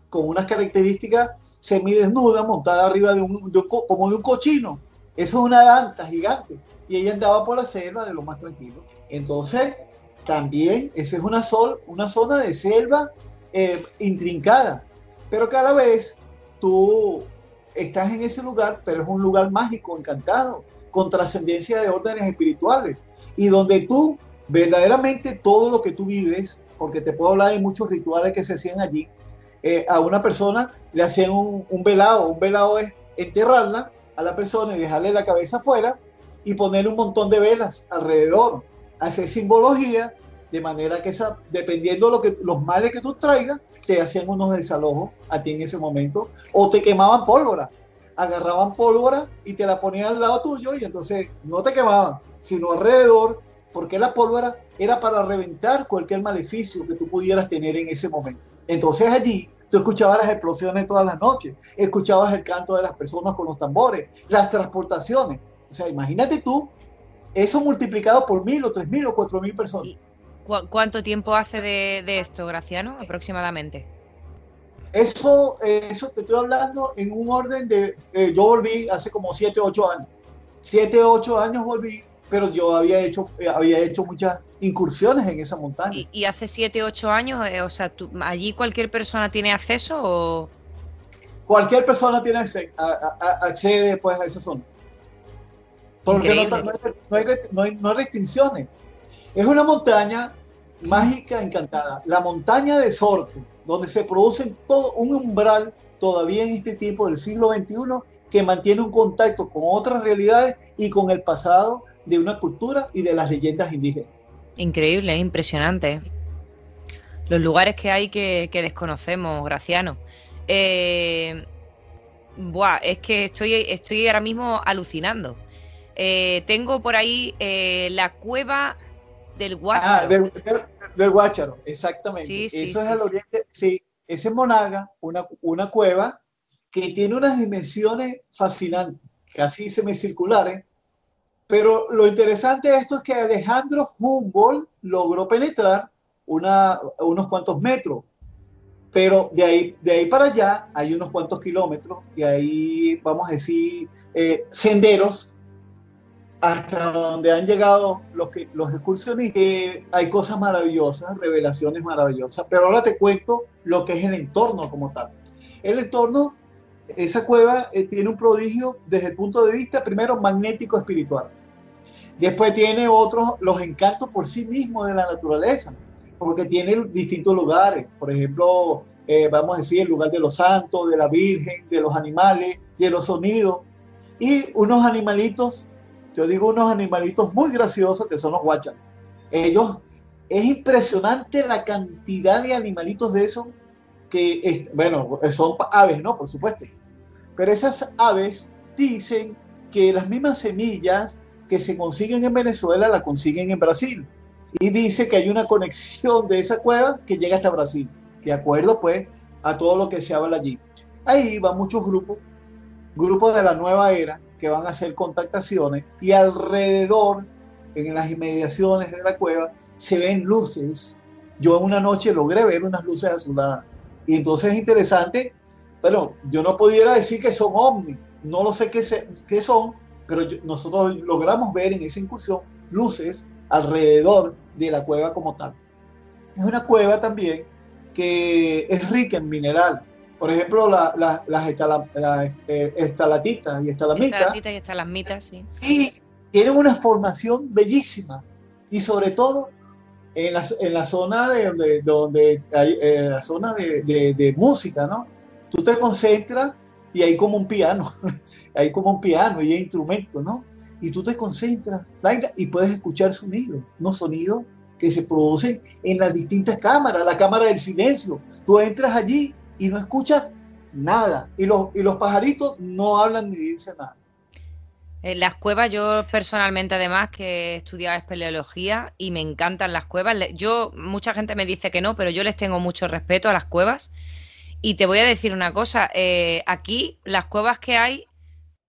con unas características semidesnuda, montada arriba de un, de un, como de un cochino. Eso es una danta gigante. Y ella andaba por la selva de lo más tranquilo. Entonces, también, esa es una, sol, una zona de selva eh, intrincada. Pero cada vez tú estás en ese lugar, pero es un lugar mágico, encantado, con trascendencia de órdenes espirituales. Y donde tú, verdaderamente, todo lo que tú vives, porque te puedo hablar de muchos rituales que se hacían allí, Eh, a una persona le hacían un, un velado. Un velado es enterrarla a la persona y dejarle la cabeza afuera y ponerle un montón de velas alrededor, hacer simbología, de manera que esa, dependiendo de lo que, los males que tú traigas, te hacían unos desalojos a ti en ese momento, o te quemaban pólvora, agarraban pólvora y te la ponían al lado tuyo, y entonces no te quemaban, sino alrededor, porque la pólvora era para reventar cualquier maleficio que tú pudieras tener en ese momento. Entonces allí tú escuchabas las explosiones todas las noches, escuchabas el canto de las personas con los tambores, las transportaciones. O sea, imagínate tú, eso multiplicado por mil o tres mil o cuatro mil personas. ¿Cu- ¿Cuánto tiempo hace de, de esto, Graciano, aproximadamente? Eso, eh, eso te estoy hablando en un orden de... Eh, yo volví hace como siete o ocho años. Siete o ocho años volví, pero yo había hecho, eh, había hecho muchas... incursiones en esa montaña. Y, y hace siete, ocho años, eh, o sea, tú, ¿allí cualquier persona tiene acceso o...? Cualquier persona tiene acceso, a, a, accede pues a esa zona. Porque no, no, hay, no, hay, no, hay, no hay restricciones. Es una montaña mágica, encantada. La montaña de Sorte, donde se produce todo un umbral todavía en este tiempo del siglo veintiuno que mantiene un contacto con otras realidades y con el pasado de una cultura y de las leyendas indígenas. Increíble, impresionante. Los lugares que hay que, que desconocemos, Graciano. Eh, buah, es que estoy, estoy ahora mismo alucinando. Eh, tengo por ahí eh, la cueva del Guácharo. Ah, del, del, del Guácharo, exactamente. Sí, sí, Eso sí, es al sí. oriente, sí. Ese Monaga, una, una cueva que tiene unas dimensiones fascinantes, casi semicirculares, pero lo interesante de esto es que Alejandro Humboldt logró penetrar una, unos cuantos metros, pero de ahí, de ahí para allá hay unos cuantos kilómetros, y ahí vamos a decir eh, senderos hasta donde han llegado los, que, los excursionistas. Eh, hay cosas maravillosas, revelaciones maravillosas, pero ahora te cuento lo que es el entorno como tal. El entorno, esa cueva eh, tiene un prodigio desde el punto de vista primero magnético espiritual, después tiene otros, los encantos por sí mismos de la naturaleza, porque tiene distintos lugares, por ejemplo, eh, vamos a decir el lugar de los santos, de la Virgen, de los animales, de los sonidos, y unos animalitos, yo digo unos animalitos muy graciosos que son los guácharos. Ellos, es impresionante la cantidad de animalitos de esos que, es, bueno, son aves, ¿no? Por supuesto. Pero esas aves dicen que las mismas semillas que se consiguen en Venezuela las consiguen en Brasil. Y dice que hay una conexión de esa cueva que llega hasta Brasil. De acuerdo, pues, a todo lo que se habla allí. Ahí van muchos grupos, grupos de la nueva era, que van a hacer contactaciones, y alrededor, en las inmediaciones de la cueva, se ven luces. Yo en una noche logré ver unas luces azuladas. Y entonces es interesante, pero yo no pudiera decir que son ovnis, no lo sé qué, se, qué son, pero yo, nosotros logramos ver en esa incursión luces alrededor de la cueva como tal. Es una cueva también que es rica en mineral. Por ejemplo, la, la, las estala, la, eh, estalatitas y estalamitas. Estalatitas y estalamitas, sí. Sí, tienen una formación bellísima. Y sobre todo en la, en la zona de, de, donde hay, eh, la zona de, de, de música, ¿no? Tú te concentras y hay como un piano, hay como un piano y hay instrumentos, ¿no? Y tú te concentras y puedes escuchar sonidos, unos sonidos que se producen en las distintas cámaras, la cámara del silencio. Tú entras allí y no escuchas nada, y los, y los pajaritos no hablan ni dicen nada. En las cuevas, yo personalmente además que he estudiado espeleología y me encantan las cuevas, yo, mucha gente me dice que no, pero yo les tengo mucho respeto a las cuevas, y te voy a decir una cosa, eh, aquí las cuevas que hay,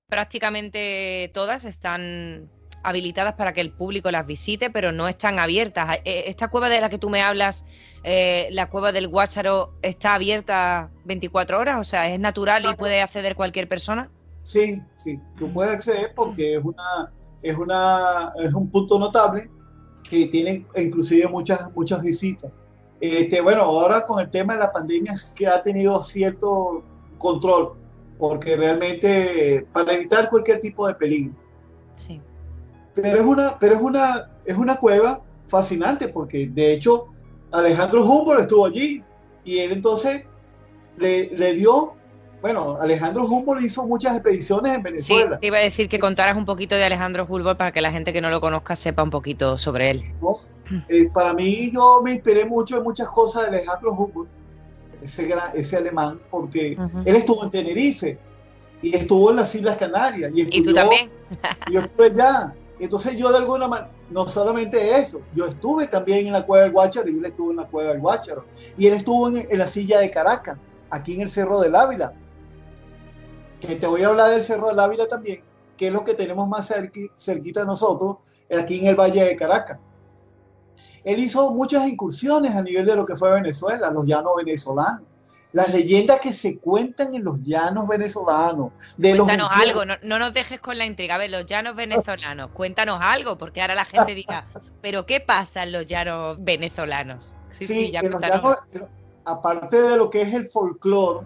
prácticamente todas están habilitadas para que el público las visite, pero no están abiertas. Esta cueva de la que tú me hablas, eh, la cueva del Guácharo, ¿está abierta veinticuatro horas? O sea, ¿es natural y puede acceder cualquier persona? Sí, sí, tú puedes acceder porque es una, es una, es un punto notable que tiene inclusive muchas, muchas visitas. Este, bueno, ahora con el tema de la pandemia es que ha tenido cierto control, porque realmente para evitar cualquier tipo de peligro. Sí. Pero es una, pero es una, es una cueva fascinante, porque de hecho Alejandro Humboldt estuvo allí y él entonces le, le dio, bueno, Alejandro Humboldt hizo muchas expediciones en Venezuela. Sí, te iba a decir que contaras un poquito de Alejandro Humboldt para que la gente que no lo conozca sepa un poquito sobre él. ¿No? Eh, para mí, yo me inspiré mucho en muchas cosas de Alejandro Humboldt, ese, gran, ese alemán, porque uh-huh. él estuvo en Tenerife y estuvo en las Islas Canarias. Y, estudió, ¿Y tú también? Yo estuve allá. Entonces yo de alguna manera, no solamente eso, yo estuve también en la Cueva del Guácharo y él estuvo en la Cueva del Guácharo. Y él estuvo en, en la Silla de Caracas, aquí en el Cerro del Ávila. Que te voy a hablar del Cerro del Ávila también, que es lo que tenemos más cerqui, cerquita de nosotros, aquí en el Valle de Caracas. Él hizo muchas incursiones a nivel de lo que fue Venezuela, los llanos venezolanos. Las leyendas que se cuentan en los llanos venezolanos. De cuéntanos los... algo, no, no nos dejes con la intriga. A ver, los llanos venezolanos, cuéntanos algo, porque ahora la gente diga, ¿pero qué pasa en los llanos venezolanos? Sí, sí, sí ya en los llanos, aparte de lo que es el folclore,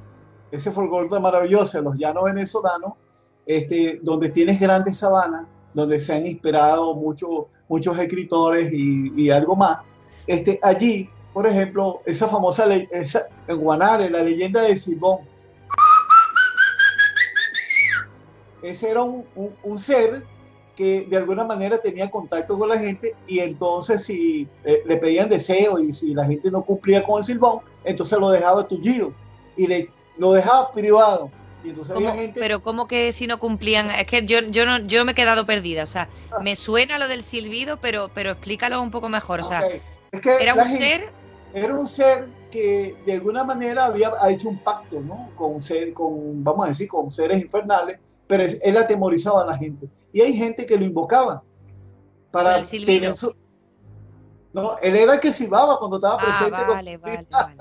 ese folclore tan maravilloso, los llanos venezolanos, este, donde tienes grandes sabanas, donde se han inspirado mucho, muchos escritores y, y algo más, este, allí por ejemplo, esa famosa ley, esa, en Guanare, la leyenda de Silbón. Ese era un, un, un ser que de alguna manera tenía contacto con la gente, y entonces si eh, le pedían deseo y si la gente no cumplía con el silbón, entonces lo dejaba tullido y le, lo dejaba privado. Y entonces había gente... Pero ¿cómo que si no cumplían? Es que yo, yo, no, yo me he quedado perdida, o sea, ah. me suena lo del silbido, pero, pero explícalo un poco mejor, o sea, okay. es que era un gente, ser... Era un ser que de alguna manera había ha hecho un pacto, ¿no? Con, ser, con, vamos a decir, con seres infernales, pero él atemorizaba a la gente. Y hay gente que lo invocaba para tener su... No, él era el que silbaba cuando estaba ah, presente. Vale, con... vale, vale.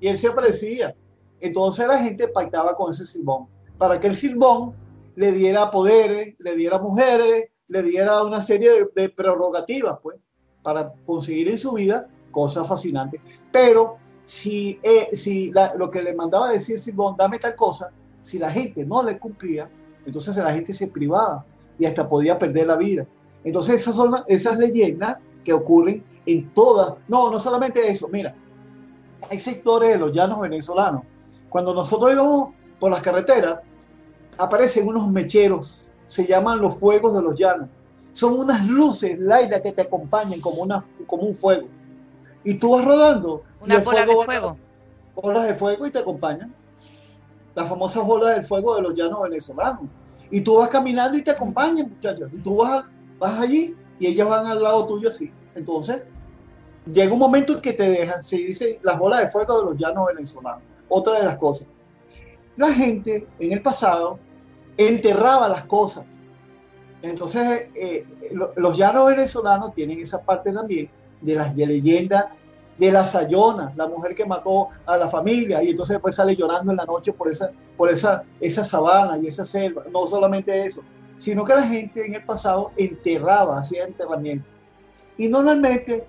Y él se aparecía. Entonces la gente pactaba con ese silbón, para que el silbón le diera poderes, le diera mujeres, le diera una serie de, de prerrogativas, pues, para conseguir en su vida cosas fascinantes. Pero si, eh, si la, lo que le mandaba decir silbón, dame tal cosa, si la gente no le cumplía, entonces la gente se privaba y hasta podía perder la vida. Entonces esas son esas leyendas que ocurren en todas. No, no solamente eso. Mira, hay sectores de los llanos venezolanos. Cuando nosotros íbamos por las carreteras, aparecen unos mecheros. Se llaman los fuegos de los llanos. Son unas luces, Laila, que te acompañan como, una, como un fuego. Y tú vas rodando. Una bola de fuego. Bolas de fuego y te acompañan. Las famosas bolas del fuego de los llanos venezolanos. Y tú vas caminando y te acompañan, muchachos. Y tú vas, vas allí y ellas van al lado tuyo así. Entonces, llega un momento en que te dejan, se dice las bolas de fuego de los llanos venezolanos. Otra de las cosas. La gente en el pasado enterraba las cosas. Entonces, eh, los llanos venezolanos tienen esa parte también de las de leyendas, de la Sayona, la mujer que mató a la familia, y entonces después sale llorando en la noche por esa, por esa, esa sabana y esa selva. No solamente eso, sino que la gente en el pasado enterraba, hacía enterramiento. Y normalmente,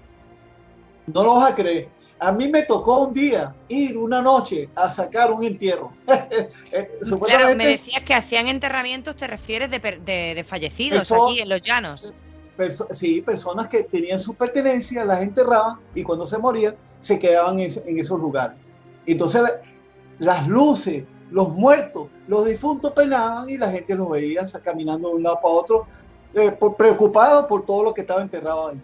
no lo vas a creer, a mí me tocó un día ir una noche a sacar un entierro. Claro, me decías que hacían enterramientos, te refieres de, de, de fallecidos eso, aquí en los llanos. Perso sí, personas que tenían sus pertenencias, las enterraban y cuando se morían se quedaban en, en esos lugares. Entonces las luces, los muertos, los difuntos penaban y la gente los veía caminando de un lado para otro, eh, por, preocupado por todo lo que estaba enterrado ahí.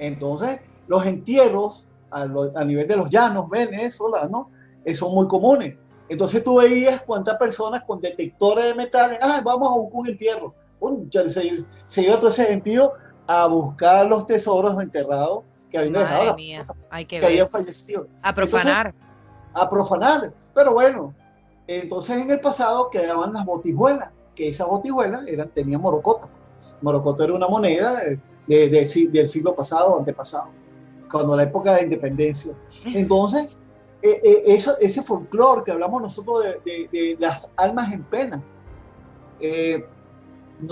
Entonces los entierros a, lo, a nivel de los llanos venezolanos eh, son muy comunes. Entonces tú veías cuántas personas con detectores de metales, ah, vamos a buscar un entierro. Uh, se, se iba todo ese sentido a buscar los tesoros enterrados que habían dejado la mía, puta, hay que, que habían fallecido. A profanar. Entonces, a profanar. Pero bueno, entonces en el pasado quedaban las botijuelas, que esas botijuelas eran, tenían morocoto. Morocoto era una moneda de, de, de, del siglo pasado o antepasado, cuando la época de independencia. Entonces, eh, eh, eso, ese folclore que hablamos nosotros de, de, de las almas en pena. Eh,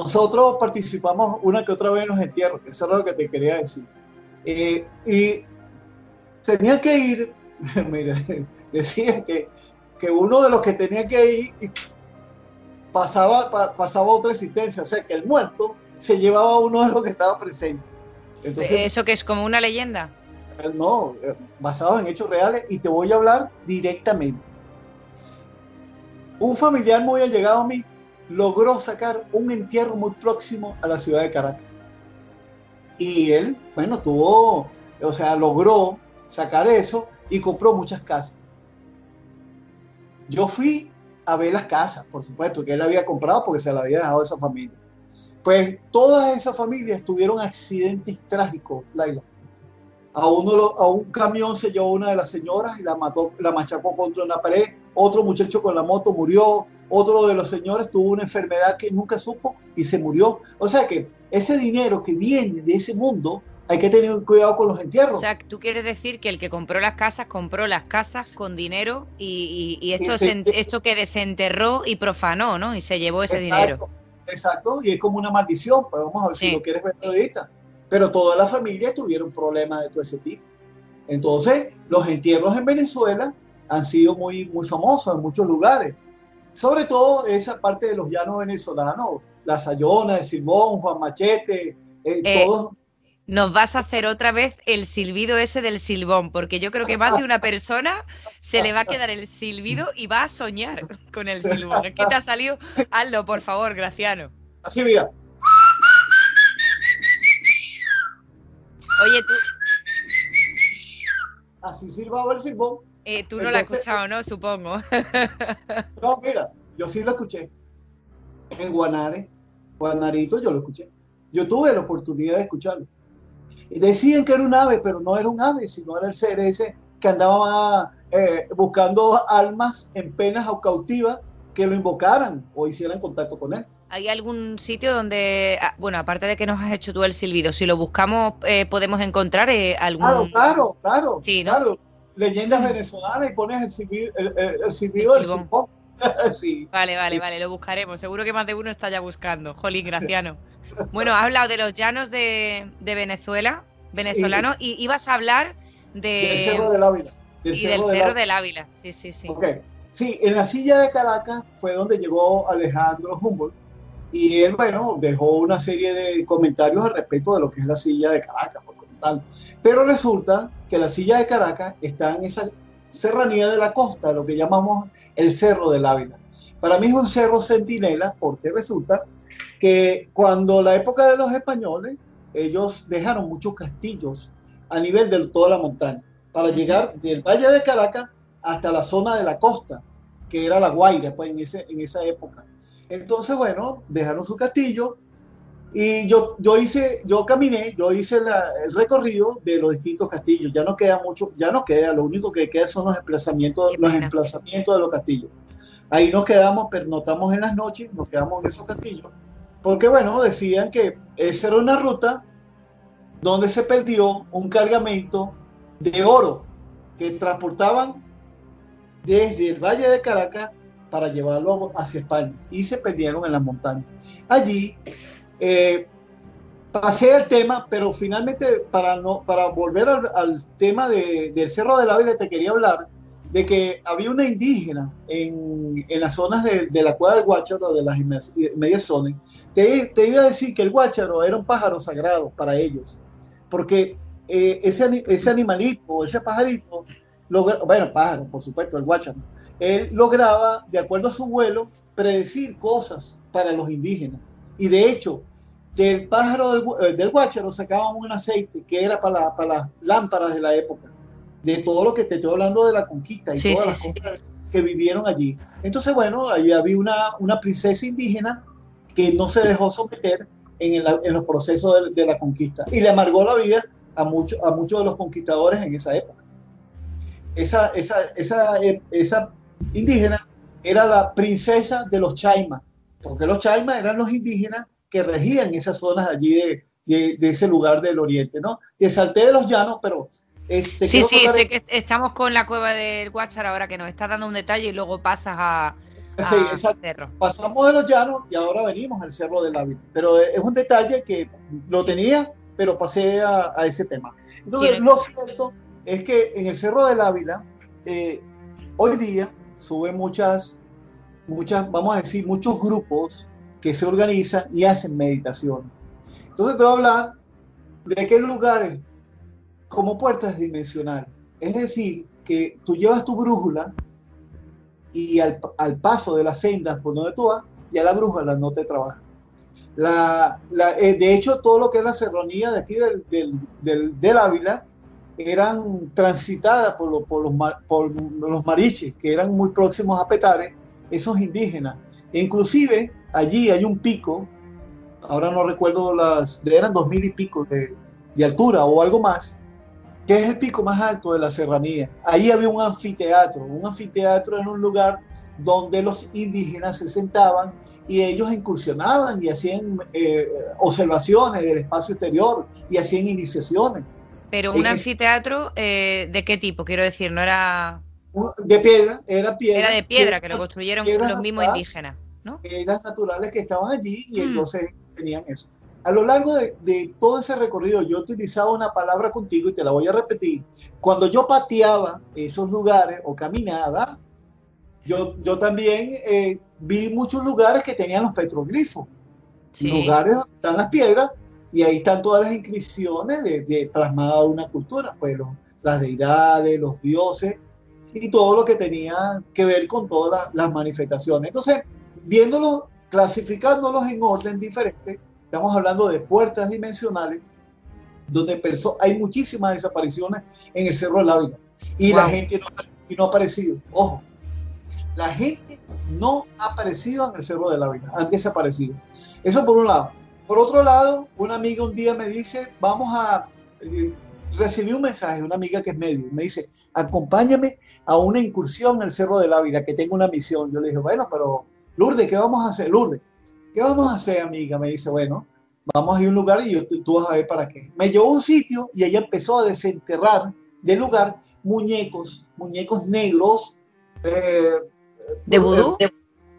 Nosotros participamos una que otra vez en los entierros, eso es lo que te quería decir. Eh, y tenía que ir, mira, decía que, que uno de los que tenía que ir pasaba, pa, pasaba otra existencia, o sea que el muerto se llevaba a uno de los que estaba presente. Entonces, ¿eso que es como una leyenda? No, basado en hechos reales, y te voy a hablar directamente. Un familiar muy allegado a mí logró sacar un entierro muy próximo a la ciudad de Caracas. Y él, bueno, tuvo, o sea, logró sacar eso y compró muchas casas. Yo fui a ver las casas, por supuesto, que él había comprado porque se las había dejado a esa familia. Pues todas esas familias tuvieron accidentes trágicos, Laila. A, uno, a un camión se llevó una de las señoras y la mató, la machacó contra una pared. Otro muchacho con la moto murió. Otro de los señores tuvo una enfermedad que nunca supo y se murió. O sea que ese dinero que viene de ese mundo, hay que tener cuidado con los entierros. O sea, tú quieres decir que el que compró las casas, compró las casas con dinero y, y, y esto, ese, se, esto que desenterró y profanó, ¿no? Y se llevó ese exacto, dinero. Exacto, y es como una maldición, pero vamos a ver sí. si lo quieres ver ahorita. Pero toda la familia tuvieron problemas de todo ese tipo. Entonces, los entierros en Venezuela han sido muy, muy famosos en muchos lugares. Sobre todo esa parte de los llanos venezolanos, la Sayona, el Simón, Juan Machete, eh, eh, todos. nos vas a hacer otra vez el silbido ese del silbón, porque yo creo que más de una persona se le va a quedar el silbido y va a soñar con el silbón. ¿Qué te ha salido? Hazlo, por favor, Graciano. Así, mira. Oye, tú... Así silbaba el silbón. Eh, tú no lo has escuchado, ¿no? Supongo. No, mira, yo sí lo escuché. En Guanare, Guanarito, yo lo escuché. Yo tuve la oportunidad de escucharlo. Y decían que era un ave, pero no era un ave, sino era el ser ese que andaba eh, buscando almas en penas o cautivas que lo invocaran o hicieran contacto con él. ¿Hay algún sitio donde, bueno, aparte de que nos has hecho tú el silbido, si lo buscamos eh, podemos encontrar eh, algún... Claro, claro, claro, sí, ¿no? Claro. Leyendas venezolanas y pones el silbido, el, el, el silbido el del silbón. Sí. Vale, vale, vale, lo buscaremos. Seguro que más de uno está ya buscando. Jolín, Graciano. Bueno, has hablado de los llanos de, de Venezuela, venezolano, sí. Y ibas a hablar de... del Cerro del Ávila. Del y Cerro del Cerro del Ávila. Ávila, sí, sí, sí. Okay. Sí, en la Silla de Caracas fue donde llegó Alejandro Humboldt y él, bueno, dejó una serie de comentarios al respecto de lo que es la Silla de Caracas, por comentarlo. Pero resulta que la Silla de Caracas está en esa serranía de la costa, lo que llamamos el Cerro del Ávila. Para mí es un cerro centinela porque resulta que cuando la época de los españoles, ellos dejaron muchos castillos a nivel de toda la montaña para llegar del Valle de Caracas hasta la zona de la costa, que era La Guaira, pues en, ese, en esa época. Entonces, bueno, dejaron su castillo y yo, yo hice, yo caminé, yo hice la, el recorrido de los distintos castillos. Ya no queda mucho, ya no queda, lo único que queda son los emplazamientos, los emplazamientos de los castillos. Ahí nos quedamos, pernotamos en las noches, nos quedamos en esos castillos, porque bueno, decían que esa era una ruta donde se perdió un cargamento de oro que transportaban desde el Valle de Caracas para llevarlo hacia España y se perdieron en las montañas. Allí eh, pasé el tema, pero finalmente para, no, para volver al, al tema de, del Cerro del Ávila te quería hablar de que había una indígena en, en las zonas de, de la Cueva del Guácharo, de las inmediaciones. Te, te iba a decir que el guácharo era un pájaro sagrado para ellos, porque eh, ese, ese animalito, ese pajarito, logra, bueno, pájaro, por supuesto, el guácharo, él lograba, de acuerdo a su vuelo, predecir cosas para los indígenas. Y de hecho, del pájaro del, del guácharo sacaban un aceite que era para, para las lámparas de la época, de todo lo que te estoy hablando de la conquista y sí, todas las sí, cosas sí. que vivieron allí. Entonces, bueno, allí había una, una princesa indígena que no se dejó someter en, el, en los procesos de, de la conquista y le amargó la vida a, mucho, a muchos de los conquistadores en esa época. Esa, esa, esa, esa indígena era la princesa de los Chaimas, porque los Chaimas eran los indígenas que regían esas zonas allí de, de, de ese lugar del oriente, ¿no? Te salté de los llanos, pero... Este, sí, sí, sé que estamos con la Cueva del Guácharo ahora que nos está dando un detalle y luego pasas a, a sí, exacto. Cerro. Pasamos de los llanos y ahora venimos al Cerro del Ávila. Pero es un detalle que lo tenía, pero pasé a, a ese tema. Entonces, sí, lo cierto es que en el Cerro del Ávila, eh, hoy día suben muchas, muchas, vamos a decir, muchos grupos que se organizan y hacen meditación. Entonces te voy a hablar de qué lugares como puertas dimensionales, es decir, que tú llevas tu brújula y al, al paso de las sendas por donde tú vas, ya la brújula no te trabaja. La, la, de hecho, todo lo que es la serranía de aquí del, del, del, del Ávila eran transitadas por, lo, por, los, por los mariches, que eran muy próximos a Petare, esos indígenas. E inclusive, allí hay un pico, ahora no recuerdo, las eran dos mil y pico de, de altura o algo más, que es el pico más alto de la serranía. Ahí había un anfiteatro. Un anfiteatro era un lugar donde los indígenas se sentaban y ellos incursionaban y hacían eh, observaciones del espacio exterior y hacían iniciaciones. ¿Pero un en anfiteatro eh, de qué tipo? Quiero decir, no era... De piedra, era piedra. Era de piedra, piedra que lo construyeron los natural, mismos indígenas, ¿no? Piedras naturales que estaban allí y mm. entonces tenían eso. A lo largo de, de todo ese recorrido yo he utilizado una palabra contigo y te la voy a repetir. Cuando yo pateaba esos lugares o caminaba, yo, yo también eh, vi muchos lugares que tenían los petroglifos. Sí. Lugares donde están las piedras Y ahí están todas las inscripciones de, de plasmada de una cultura, pues los, las deidades, los dioses y todo lo que tenía que ver con todas las, las manifestaciones. Entonces, viéndolos, clasificándolos en orden diferente, estamos hablando de puertas dimensionales, donde hay muchísimas desapariciones en el Cerro del Ávila. Y wow. La gente no, no ha aparecido. Ojo, la gente no ha aparecido en el Cerro del Ávila, han desaparecido. Eso por un lado. Por otro lado, una amiga un día me dice, vamos a... Eh, recibí un mensaje, una amiga que es medio, me dice, acompáñame a una incursión en el Cerro del Ávila, que tengo una misión. Yo le dije, bueno, pero Lourdes, ¿qué vamos a hacer? Lourdes, ¿qué vamos a hacer, amiga? Me dice, bueno, vamos a ir a un lugar y yo, tú vas a ver para qué. Me llevó a un sitio y ella empezó a desenterrar del lugar muñecos, muñecos negros. Eh, ¿De vudú? De,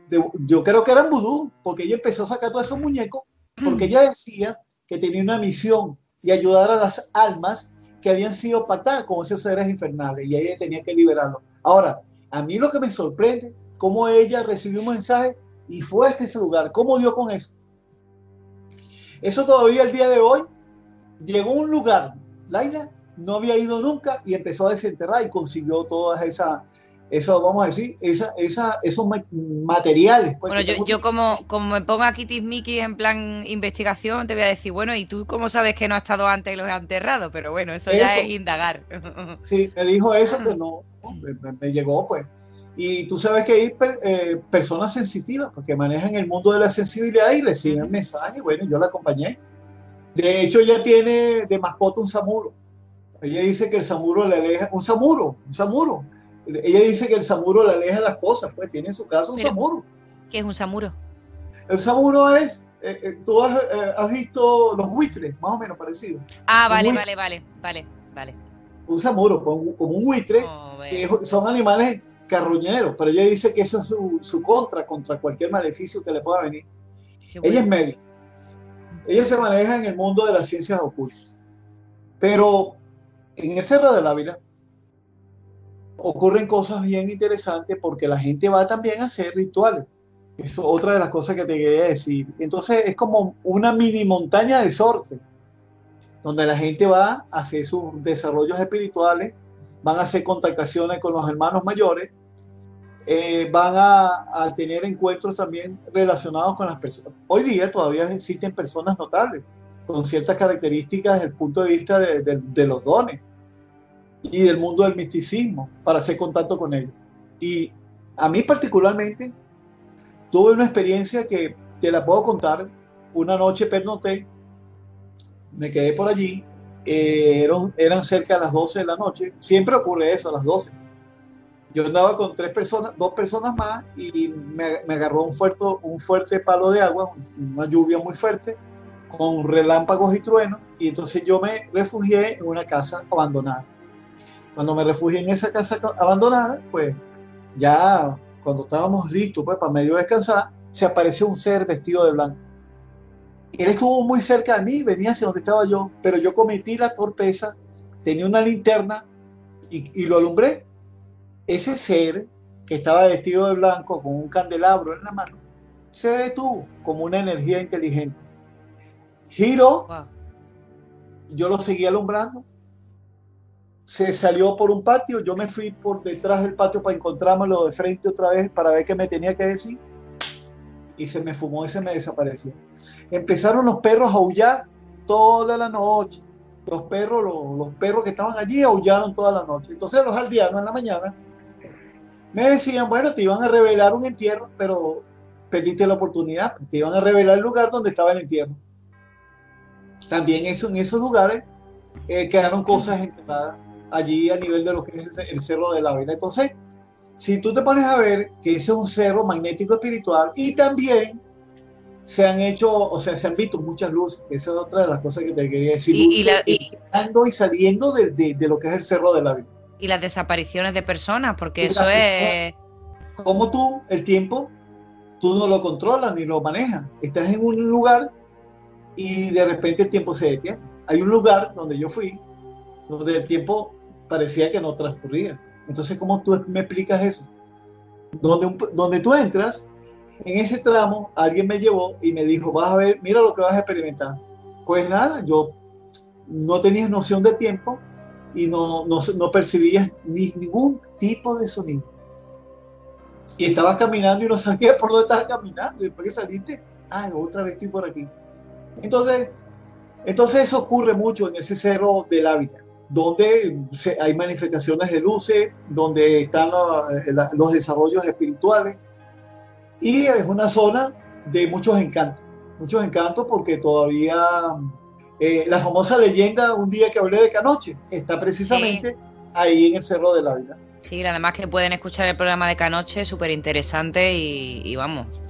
de, yo creo que eran vudú, porque ella empezó a sacar todos esos muñecos porque ella decía que tenía una misión de ayudar a las almas que habían sido pactadas con esos seres infernales y ella tenía que liberarlos. Ahora, a mí lo que me sorprende, cómo ella recibió un mensaje y fue a ese lugar, cómo dio con eso. Eso todavía el día de hoy, llegó a un lugar, Laila no había ido nunca y empezó a desenterrar y consiguió todas esas... Eso, vamos a decir, esa, esa, esos materiales. Pues, bueno, yo, yo como, como me pongo aquí tismiquis en plan investigación, te voy a decir, bueno, ¿y tú cómo sabes que no ha estado antes y los ha enterrado? Pero bueno, eso, eso ya es indagar. Sí, me dijo eso, que no, me, me, me llegó, pues. Y tú sabes que hay per, eh, personas sensitivas, porque manejan el mundo de la sensibilidad y reciben uh-huh. mensajes, bueno, yo la acompañé. De hecho, ella tiene de mascota un samuro. Ella dice que el samuro le aleja, un samuro, un samuro. Ella dice que el samuro le aleja las cosas, pues tiene en su casa un Mira, samuro. ¿Qué es un samuro? El samuro es, eh, tú has, eh, has visto los buitres, más o menos parecido. Ah, vale, vale, vale, vale, vale. Un samuro, como, como un buitre, oh, que son animales carroñeros, pero ella dice que eso es su, su contra, contra cualquier maleficio que le pueda venir. Bueno. Ella es médica. Ella se maneja en el mundo de las ciencias ocultas. Pero en el Cerro del Ávila ocurren cosas bien interesantes porque la gente va también a hacer rituales. Es otra de las cosas que te quería decir. Entonces es como una mini montaña de sorte, donde la gente va a hacer sus desarrollos espirituales, van a hacer contactaciones con los hermanos mayores, eh, van a, a tener encuentros también relacionados con las personas. Hoy día todavía existen personas notables, con ciertas características desde el punto de vista de, de, de los dones y del mundo del misticismo, para hacer contacto con ellos. Y a mí particularmente tuve una experiencia que te la puedo contar. Una noche pernocté, me quedé por allí, eh, eran, eran cerca de las doce de la noche, siempre ocurre eso, a las doce. Yo andaba con tres personas, dos personas más, y me, me agarró un fuerte, un fuerte palo de agua, una lluvia muy fuerte, con relámpagos y truenos, y entonces yo me refugié en una casa abandonada. Cuando me refugié en esa casa abandonada, pues ya cuando estábamos listos pues, para medio descansar, se apareció un ser vestido de blanco. Él estuvo muy cerca de mí, venía hacia donde estaba yo, pero yo cometí la torpeza, tenía una linterna y, y lo alumbré. Ese ser que estaba vestido de blanco con un candelabro en la mano, se detuvo como una energía inteligente. Giró, yo lo seguí alumbrando. Se salió por un patio, yo me fui por detrás del patio para encontrármelo de frente otra vez para ver qué me tenía que decir y se me fumó y se me desapareció. Empezaron los perros a aullar toda la noche, los perros, los, los perros que estaban allí aullaron toda la noche. Entonces los aldeanos en la mañana me decían, bueno, te iban a revelar un entierro, pero perdiste la oportunidad, te iban a revelar el lugar donde estaba el entierro. También eso, en esos lugares eh, quedaron cosas enterradas allí a nivel de lo que es el Cerro del Ávila. Entonces, si tú te pones a ver que ese es un cerro magnético espiritual y también se han hecho, o sea, se han visto muchas luces. Esa es otra de las cosas que te quería decir. Y, y, la, y, y saliendo de, de, de lo que es el Cerro del Ávila. Y las desapariciones de personas, porque eso es... Como tú, el tiempo, tú no lo controlas ni lo manejas. Estás en un lugar y de repente el tiempo se detiene. Hay un lugar donde yo fui, donde el tiempo parecía que no transcurría. Entonces, ¿cómo tú me explicas eso? Donde, un, donde tú entras, en ese tramo, alguien me llevó y me dijo, vas a ver, mira lo que vas a experimentar. pues nada, yo no tenía noción de tiempo y no, no, no percibía ni, ningún tipo de sonido. Y estaba caminando y no sabía por dónde estaba caminando. Y después que saliste, ah, otra vez estoy por aquí. Entonces, entonces eso ocurre mucho en ese Cerro del Ávila, donde se, hay manifestaciones de luces, donde están la, la, los desarrollos espirituales. Y es una zona de muchos encantos, muchos encantos porque todavía eh, la famosa leyenda, un día que hablé de Canoche, está precisamente sí. ahí en el Cerro del Ávila. Sí, además que pueden escuchar el programa de Canoche, súper interesante y, y vamos,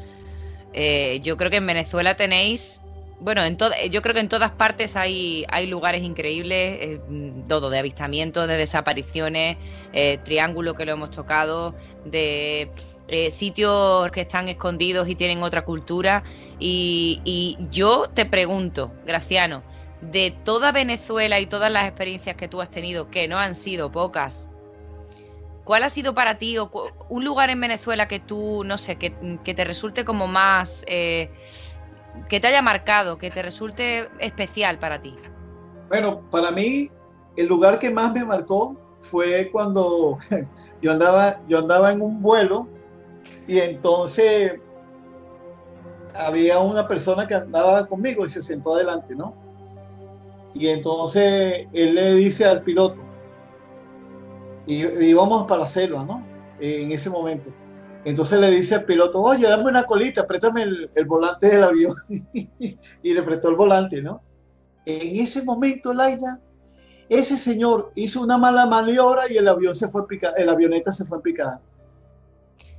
eh, yo creo que en Venezuela tenéis, bueno, en yo creo que en todas partes hay, hay lugares increíbles, eh, todo, de avistamientos, de desapariciones, eh, triángulo que lo hemos tocado, de eh, sitios que están escondidos y tienen otra cultura y, y yo te pregunto, Graciano, de toda Venezuela y todas las experiencias que tú has tenido, que no han sido pocas, ¿cuál ha sido para ti o un lugar en Venezuela que tú, no sé, que, que te resulte como más, eh, que te haya marcado, que te resulte especial para ti? Bueno, para mí el lugar que más me marcó fue cuando yo andaba, yo andaba en un vuelo y entonces había una persona que andaba conmigo y se sentó adelante, ¿no? Y entonces él le dice al piloto, y íbamos para la selva, ¿no? En ese momento. Entonces le dice al piloto, oye, dame una colita, préstame el, el volante del avión. Y le prestó el volante, ¿no? En ese momento, Laila, ese señor hizo una mala maniobra y el avión se fue picada, el avioneta se fue en picada.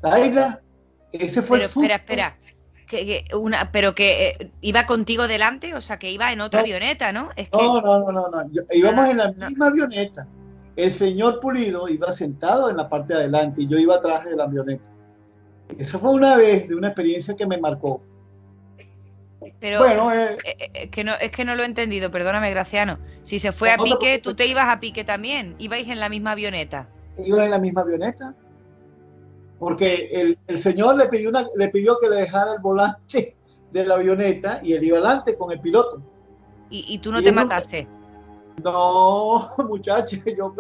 Laila, ese fue pero, el susto. Espera, espera. Que, que una, pero que eh, iba contigo delante, o sea, que iba en otra no, avioneta, ¿no? Es que... No, no, no, no. no. Yo, íbamos ah, en la no. misma avioneta. El señor Pulido iba sentado en la parte de adelante y yo iba atrás de la avioneta. Eso fue una vez de una experiencia que me marcó. Pero bueno, eh, es, que no, es que no lo he entendido, perdóname, Graciano. Si se fue a pique, tú te ibas a pique también. ¿Ibais en la misma avioneta? Iba en la misma avioneta. Porque el, el señor le pidió, una, le pidió que le dejara el volante de la avioneta y él iba adelante con el piloto. ¿Y, y tú no y te mataste? Nunca. No, muchacha, yo...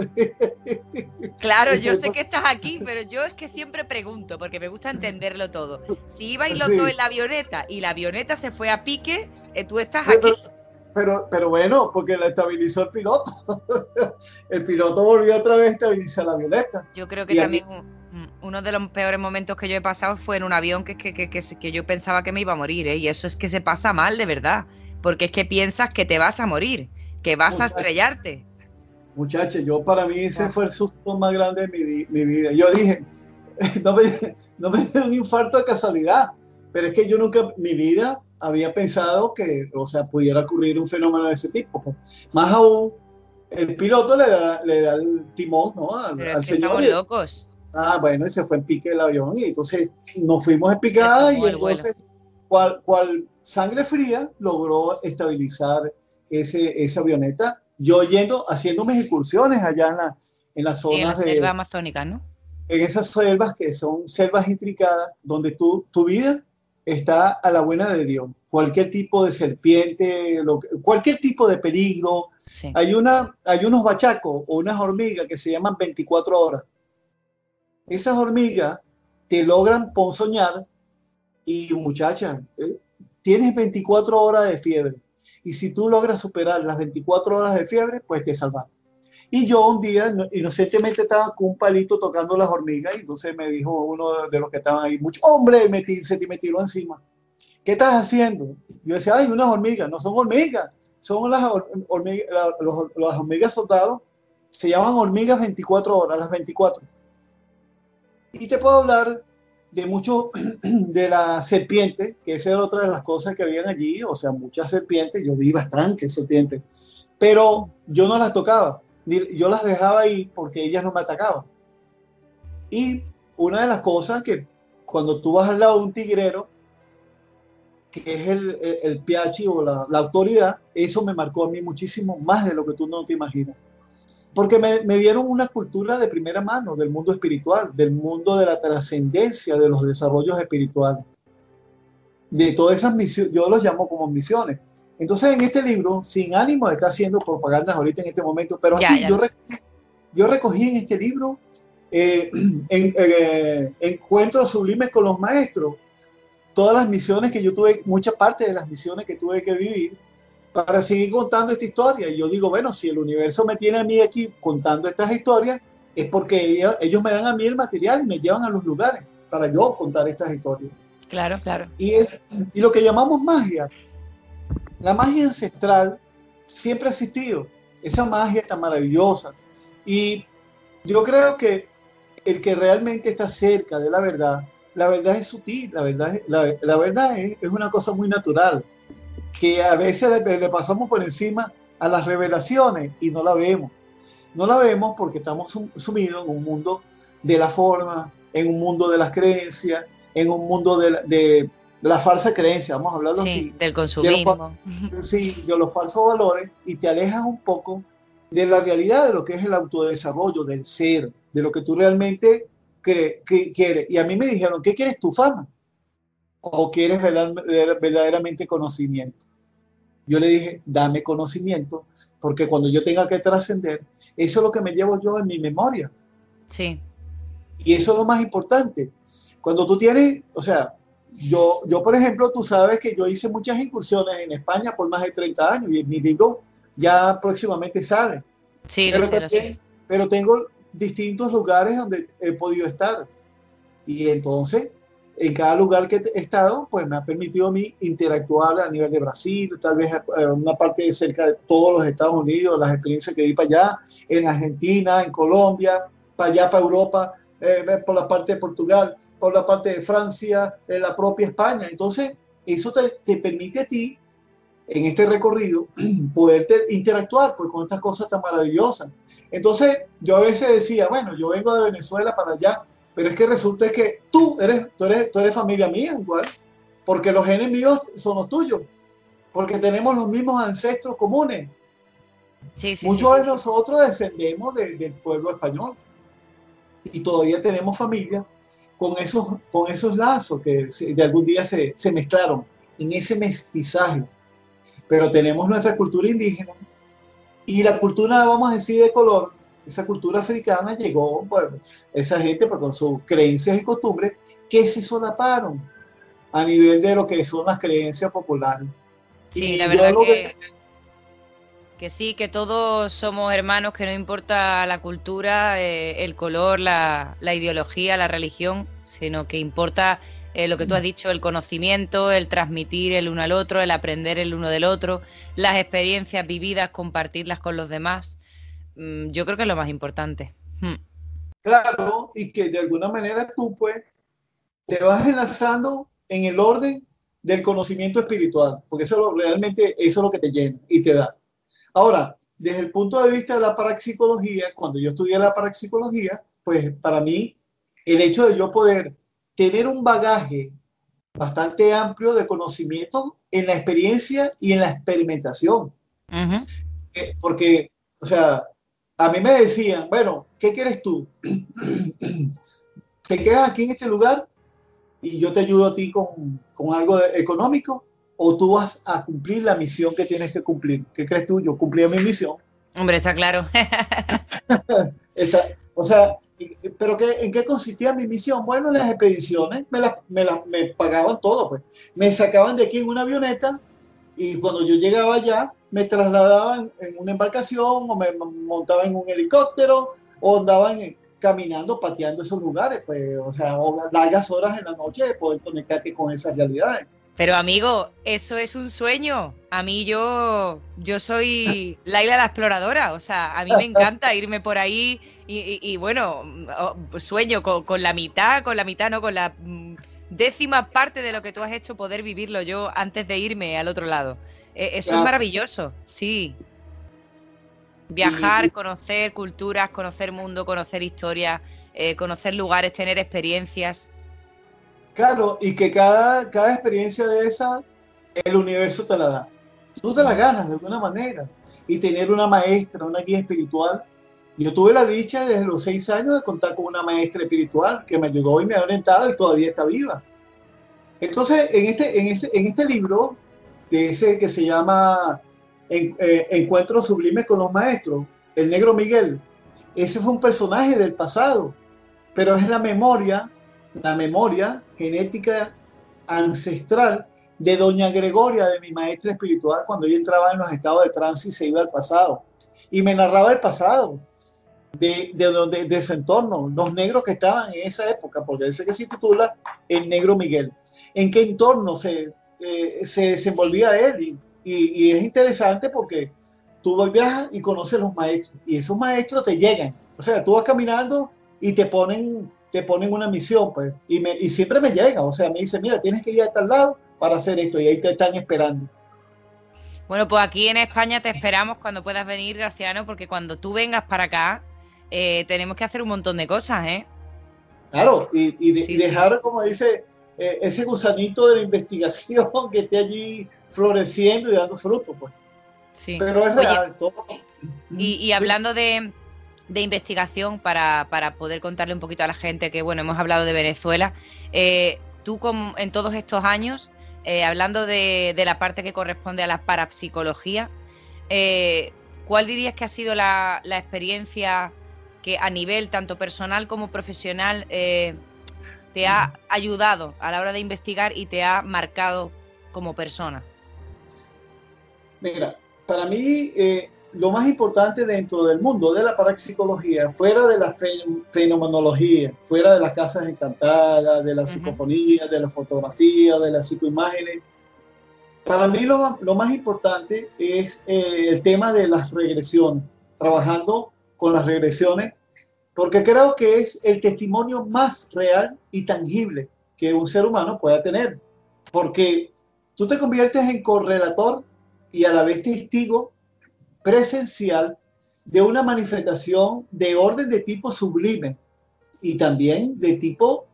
Claro, yo sé que estás aquí, pero yo es que siempre pregunto, porque me gusta entenderlo todo. Si ibais los sí. dos en la avioneta y la avioneta se fue a pique, tú estás pero, aquí. Pero, pero bueno, porque la estabilizó el piloto. El piloto volvió otra vez a estabilizar la avioneta. Yo creo que y también mí... uno de los peores momentos que yo he pasado fue en un avión que, que, que, que, que yo pensaba que me iba a morir, ¿eh? Y eso es que se pasa mal, de verdad, porque es que piensas que te vas a morir. Que vas muchacha, a estrellarte. Muchacha, yo para mí ese fue el susto más grande de mi, mi vida. Yo dije, no me, no me dio un infarto de casualidad, pero es que yo nunca en mi vida había pensado que, o sea, pudiera ocurrir un fenómeno de ese tipo. Más aún, el piloto le da, le da el timón, ¿no? Al, pero es al que señor. Estamos locos. Ah, bueno, y se fue en pique el avión y entonces nos fuimos en picada y entonces, cual, cual sangre fría, logró estabilizar Ese, esa avioneta, yo yendo, haciendo mis excursiones allá en, la, en las zonas sí, en la selva de... amazónica, ¿no? En esas selvas que son selvas intricadas, donde tu, tu vida está a la buena de Dios. Cualquier tipo de serpiente, lo, cualquier tipo de peligro. Sí. Hay, una, hay unos bachacos o unas hormigas que se llaman veinticuatro horas. Esas hormigas te logran ponzoñar y, muchacha, ¿eh? Tienes veinticuatro horas de fiebre. Y si tú logras superar las veinticuatro horas de fiebre, pues te salvaste. Y yo un día, inocentemente, estaba con un palito tocando las hormigas y entonces me dijo uno de los que estaban ahí, mucho, hombre, me tir, se te me tiró encima. ¿Qué estás haciendo? Yo decía, ay, unas hormigas. No son hormigas, son las hormigas, la, los, las hormigas soldados, se llaman hormigas veinticuatro horas, las veinticuatro. Y te puedo hablar de mucho de la serpiente, que esa era otra de las cosas que habían allí, o sea, muchas serpientes, yo vi bastantes serpientes, pero yo no las tocaba, yo las dejaba ahí porque ellas no me atacaban. Y una de las cosas que cuando tú vas al lado de un tigrero, que es el, el, el piachi o la, la autoridad, eso me marcó a mí muchísimo más de lo que tú no te imaginas. Porque me, me dieron una cultura de primera mano del mundo espiritual, del mundo de la trascendencia, de los desarrollos espirituales. De todas esas misiones, yo los llamo como misiones. Entonces, en este libro, sin ánimo de estar haciendo propagandas ahorita en este momento, pero aquí ya, ya. Yo, recogí, yo recogí en este libro eh, en, eh, Encuentros Sublimes con los Maestros, todas las misiones que yo tuve, mucha parte de las misiones que tuve que vivir para seguir contando esta historia. Y yo digo, bueno, si el universo me tiene a mí aquí contando estas historias, es porque ellos me dan a mí el material y me llevan a los lugares para yo contar estas historias. Claro, claro. Y, es, y lo que llamamos magia, la magia ancestral siempre ha existido, esa magia tan maravillosa. Y yo creo que el que realmente está cerca de la verdad, la verdad es sutil, la verdad, la, la verdad es, es una cosa muy natural, que a veces le, le pasamos por encima a las revelaciones y no la vemos. No la vemos porque estamos sumidos en un mundo de la forma, en un mundo de las creencias, en un mundo de la, de la falsa creencia, vamos a hablarlo sí, así. Del consumismo. De los, sí, de los falsos valores, y te alejas un poco de la realidad de lo que es el autodesarrollo, del ser, de lo que tú realmente quieres. Y a mí me dijeron, ¿qué quieres tu fama? ¿O quieres verdaderamente conocimiento? Yo le dije, dame conocimiento, porque cuando yo tenga que trascender, eso es lo que me llevo yo en mi memoria. Sí. Y eso es lo más importante. Cuando tú tienes, o sea, yo, yo por ejemplo, tú sabes que yo hice muchas incursiones en España por más de treinta años y mi libro ya próximamente sale. Sí, pero, sé, también, sí. pero tengo distintos lugares donde he podido estar. Y entonces, en cada lugar que he estado, pues me ha permitido a mí interactuar a nivel de Brasil, tal vez una parte de cerca de todos los Estados Unidos, las experiencias que di para allá, en Argentina, en Colombia, para allá, para Europa, eh, por la parte de Portugal, por la parte de Francia, de la propia España. Entonces, eso te, te permite a ti, en este recorrido, poderte interactuar pues, con estas cosas tan maravillosas. Entonces, yo a veces decía, bueno, yo vengo de Venezuela para allá, pero es que resulta que tú eres, tú eres, tú eres familia mía igual, porque los genes míos son los tuyos, porque tenemos los mismos ancestros comunes. Sí, sí, Muchos sí, sí. de nosotros descendemos de, del pueblo español y todavía tenemos familia con esos, con esos lazos que de algún día se, se mezclaron en ese mestizaje. Pero tenemos nuestra cultura indígena y la cultura, vamos a decir, de color. Esa cultura africana llegó, bueno, esa gente pues, con sus creencias y costumbres que se solaparon a nivel de lo que son las creencias populares. Sí, y la verdad que, que... que sí, que todos somos hermanos, que no importa la cultura, eh, el color, la, la ideología, la religión, sino que importa eh, lo que tú has dicho, el conocimiento, el transmitir el uno al otro, el aprender el uno del otro, las experiencias vividas, compartirlas con los demás. Yo creo que es lo más importante. Hmm. Claro, y que de alguna manera tú pues te vas enlazando en el orden del conocimiento espiritual, porque eso lo, realmente eso es lo que te llena y te da. Ahora, desde el punto de vista de la parapsicología, cuando yo estudié la parapsicología, pues para mí el hecho de yo poder tener un bagaje bastante amplio de conocimiento en la experiencia y en la experimentación. Uh-huh. eh, porque, o sea, a mí me decían, bueno, ¿qué quieres tú? ¿Te quedas aquí en este lugar y yo te ayudo a ti con, con algo de, económico? ¿O tú vas a cumplir la misión que tienes que cumplir? ¿Qué crees tú? Yo cumplí mi misión. Hombre, está claro. está, o sea, ¿pero qué, en qué consistía mi misión? Bueno, en las expediciones me, la, me, la, me pagaban todo, pues. Me sacaban de aquí en una avioneta y cuando yo llegaba allá, me trasladaban en una embarcación o me montaban en un helicóptero o andaban caminando, pateando esos lugares, pues, o sea, largas horas en la noche de poder conectarte con esas realidades. Pero amigo, eso es un sueño. A mí yo, yo soy Laila la exploradora, o sea, a mí me encanta irme por ahí y, y, y bueno, sueño con, con la mitad, con la mitad, no, con la décima parte de lo que tú has hecho poder vivirlo yo antes de irme al otro lado. Eso claro. Es maravilloso, sí. Viajar, conocer culturas, conocer mundo, conocer historias, eh, conocer lugares, tener experiencias. Claro, y que cada, cada experiencia de esa, el universo te la da. Tú te la ganas de alguna manera. Y tener una maestra, una guía espiritual. Yo tuve la dicha desde los seis años de contar con una maestra espiritual que me ayudó y me ha orientado y todavía está viva. Entonces, en este, en este, en este libro... de ese que se llama en, eh, Encuentros Sublimes con los Maestros, el Negro Miguel. Ese fue un personaje del pasado, pero es la memoria, la memoria genética ancestral de doña Gregoria, de mi maestra espiritual, cuando yo entraba en los estados de trance y se iba al pasado. Y me narraba el pasado de, de, de, de su entorno, los negros que estaban en esa época, porque ese que se titula El Negro Miguel. ¿En qué entorno se, eh, se desenvolvía él? Y, y, y es interesante porque tú viajas y conoces los maestros, y esos maestros te llegan. O sea, tú vas caminando y te ponen, te ponen una misión, pues, y, me, y siempre me llega. O sea, me dice, mira, tienes que ir a tal lado para hacer esto, y ahí te están esperando. Bueno, pues aquí en España te esperamos cuando puedas venir, Graciano, porque cuando tú vengas para acá, eh, tenemos que hacer un montón de cosas, ¿eh? Claro, y, y, de, sí, y dejar, sí, como dice, eh, ese gusanito de la investigación que esté allí floreciendo y dando fruto, pues. Sí. Pero es real. Oye, todo. Y, y hablando de, de investigación, para, para poder contarle un poquito a la gente que, bueno, hemos hablado de Venezuela, eh, tú con, en todos estos años, eh, hablando de, de la parte que corresponde a la parapsicología, eh, ¿cuál dirías que ha sido la, la experiencia que a nivel tanto personal como profesional eh, te ha ayudado a la hora de investigar y te ha marcado como persona? Mira, para mí eh, lo más importante dentro del mundo de la parapsicología, fuera de la fe fenomenología, fuera de las casas encantadas, de la psicofonía, de la fotografía, de las psicoimágenes, para mí lo, lo más importante es eh, el tema de las regresiones, trabajando con las regresiones, porque creo que es el testimonio más real y tangible que un ser humano pueda tener, porque tú te conviertes en correlator y a la vez testigo presencial de una manifestación de orden de tipo sublime y también de tipo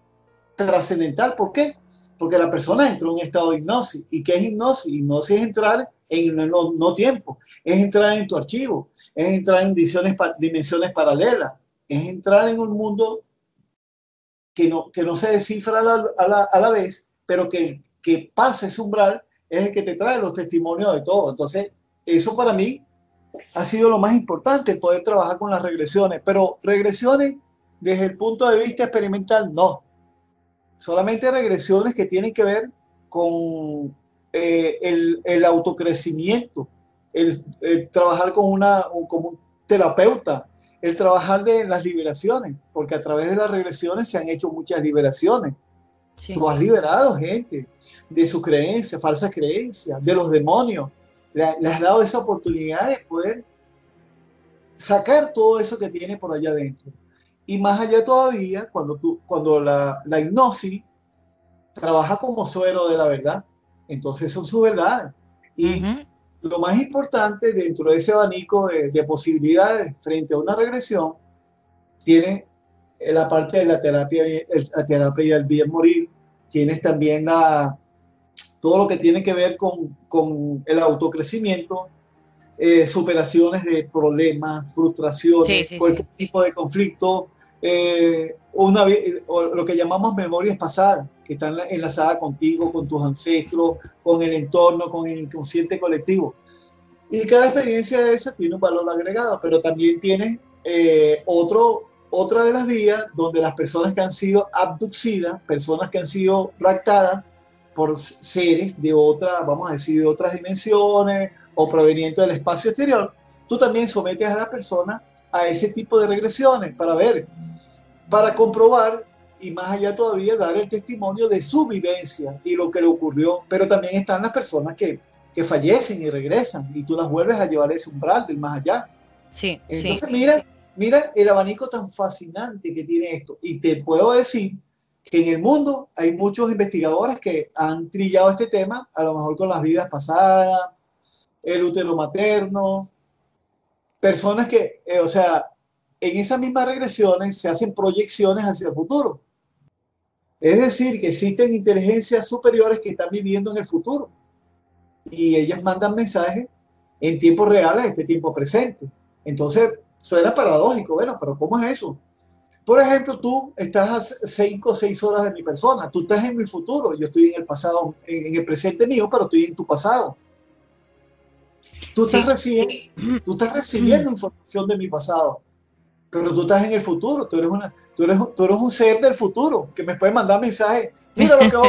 trascendental. ¿Por qué? Porque la persona entró en un estado de hipnosis. ¿Y qué es hipnosis? Hipnosis es entrar en el no, no tiempo, es entrar en tu archivo, es entrar en dimensiones, dimensiones paralelas, es entrar en un mundo que no, que no se descifra a la, a la, a la vez, pero que, que pasa ese umbral es el que te trae los testimonios de todo. Entonces, eso para mí ha sido lo más importante, poder trabajar con las regresiones. Pero regresiones desde el punto de vista experimental, no. Solamente regresiones que tienen que ver con eh, el, el autocrecimiento, el, el trabajar con una, como un terapeuta, el trabajar de las liberaciones, porque a través de las regresiones se han hecho muchas liberaciones. Sí. Tú has liberado gente de sus creencias, falsas creencias, de los demonios. Le, le has dado esa oportunidad de poder sacar todo eso que tiene por allá adentro. Y más allá todavía, cuando, tú, cuando la, la hipnosis trabaja como suero de la verdad, entonces son su verdad. Y uh-huh. lo más importante dentro de ese abanico de, de posibilidades frente a una regresión, tiene la parte de la terapia, la terapia del bien morir. Tienes también la, todo lo que tiene que ver con, con el autocrecimiento, eh, superaciones de problemas, frustraciones, sí, sí, cualquier sí. tipo de conflicto, eh, una, lo que llamamos memorias pasadas, que están enlazadas contigo, con tus ancestros, con el entorno, con el inconsciente colectivo. Y cada experiencia de esa tiene un valor agregado, pero también tienes eh, otro... Otra de las vías donde las personas que han sido abducidas, personas que han sido raptadas por seres de otra, vamos a decir, de otras dimensiones o provenientes del espacio exterior, tú también sometes a la persona a ese tipo de regresiones para ver, para comprobar y más allá todavía dar el testimonio de su vivencia y lo que le ocurrió. Pero también están las personas que, que fallecen y regresan y tú las vuelves a llevar a ese umbral del más allá. Sí, entonces, sí. mira... Mira el abanico tan fascinante que tiene esto. Y te puedo decir que en el mundo hay muchos investigadores que han trillado este tema, a lo mejor con las vidas pasadas, el útero materno, personas que, eh, o sea, en esas mismas regresiones se hacen proyecciones hacia el futuro. Es decir, que existen inteligencias superiores que están viviendo en el futuro. Y ellas mandan mensajes en tiempo real a este tiempo presente. Entonces, suena paradójico, bueno, pero ¿cómo es eso? Por ejemplo, tú estás a cinco o seis horas de mi persona, tú estás en mi futuro, yo estoy en el pasado, en el presente mío, pero estoy en tu pasado. Tú estás, sí, recibiendo, sí. tú estás recibiendo información de mi pasado, pero tú estás en el futuro, tú eres, una, tú eres, tú eres un ser del futuro, que me puede mandar mensajes. Mira lo que vos...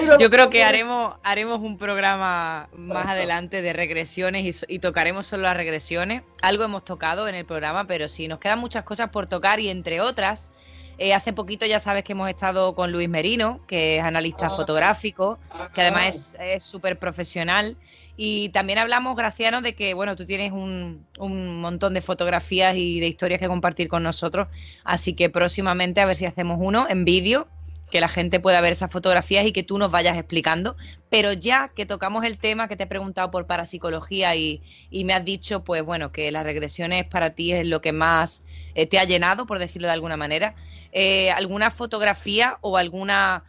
Mira, yo creo que haremos, haremos un programa más adelante de regresiones y, y tocaremos solo las regresiones. Algo hemos tocado en el programa, pero sí, nos quedan muchas cosas por tocar y entre otras, eh, hace poquito ya sabes que hemos estado con Luis Merino, que es analista ah, fotográfico, ah, que además es súper profesional. Y también hablamos, Graciano, de que, bueno, tú tienes un, un montón de fotografías y de historias que compartir con nosotros, así que próximamente a ver si hacemos uno en vídeo, que la gente pueda ver esas fotografías y que tú nos vayas explicando. Pero ya que tocamos el tema que te he preguntado por parapsicología y, y me has dicho, pues bueno, que las regresiones para ti es lo que más eh, te ha llenado, por decirlo de alguna manera, eh, ¿alguna fotografía o alguna...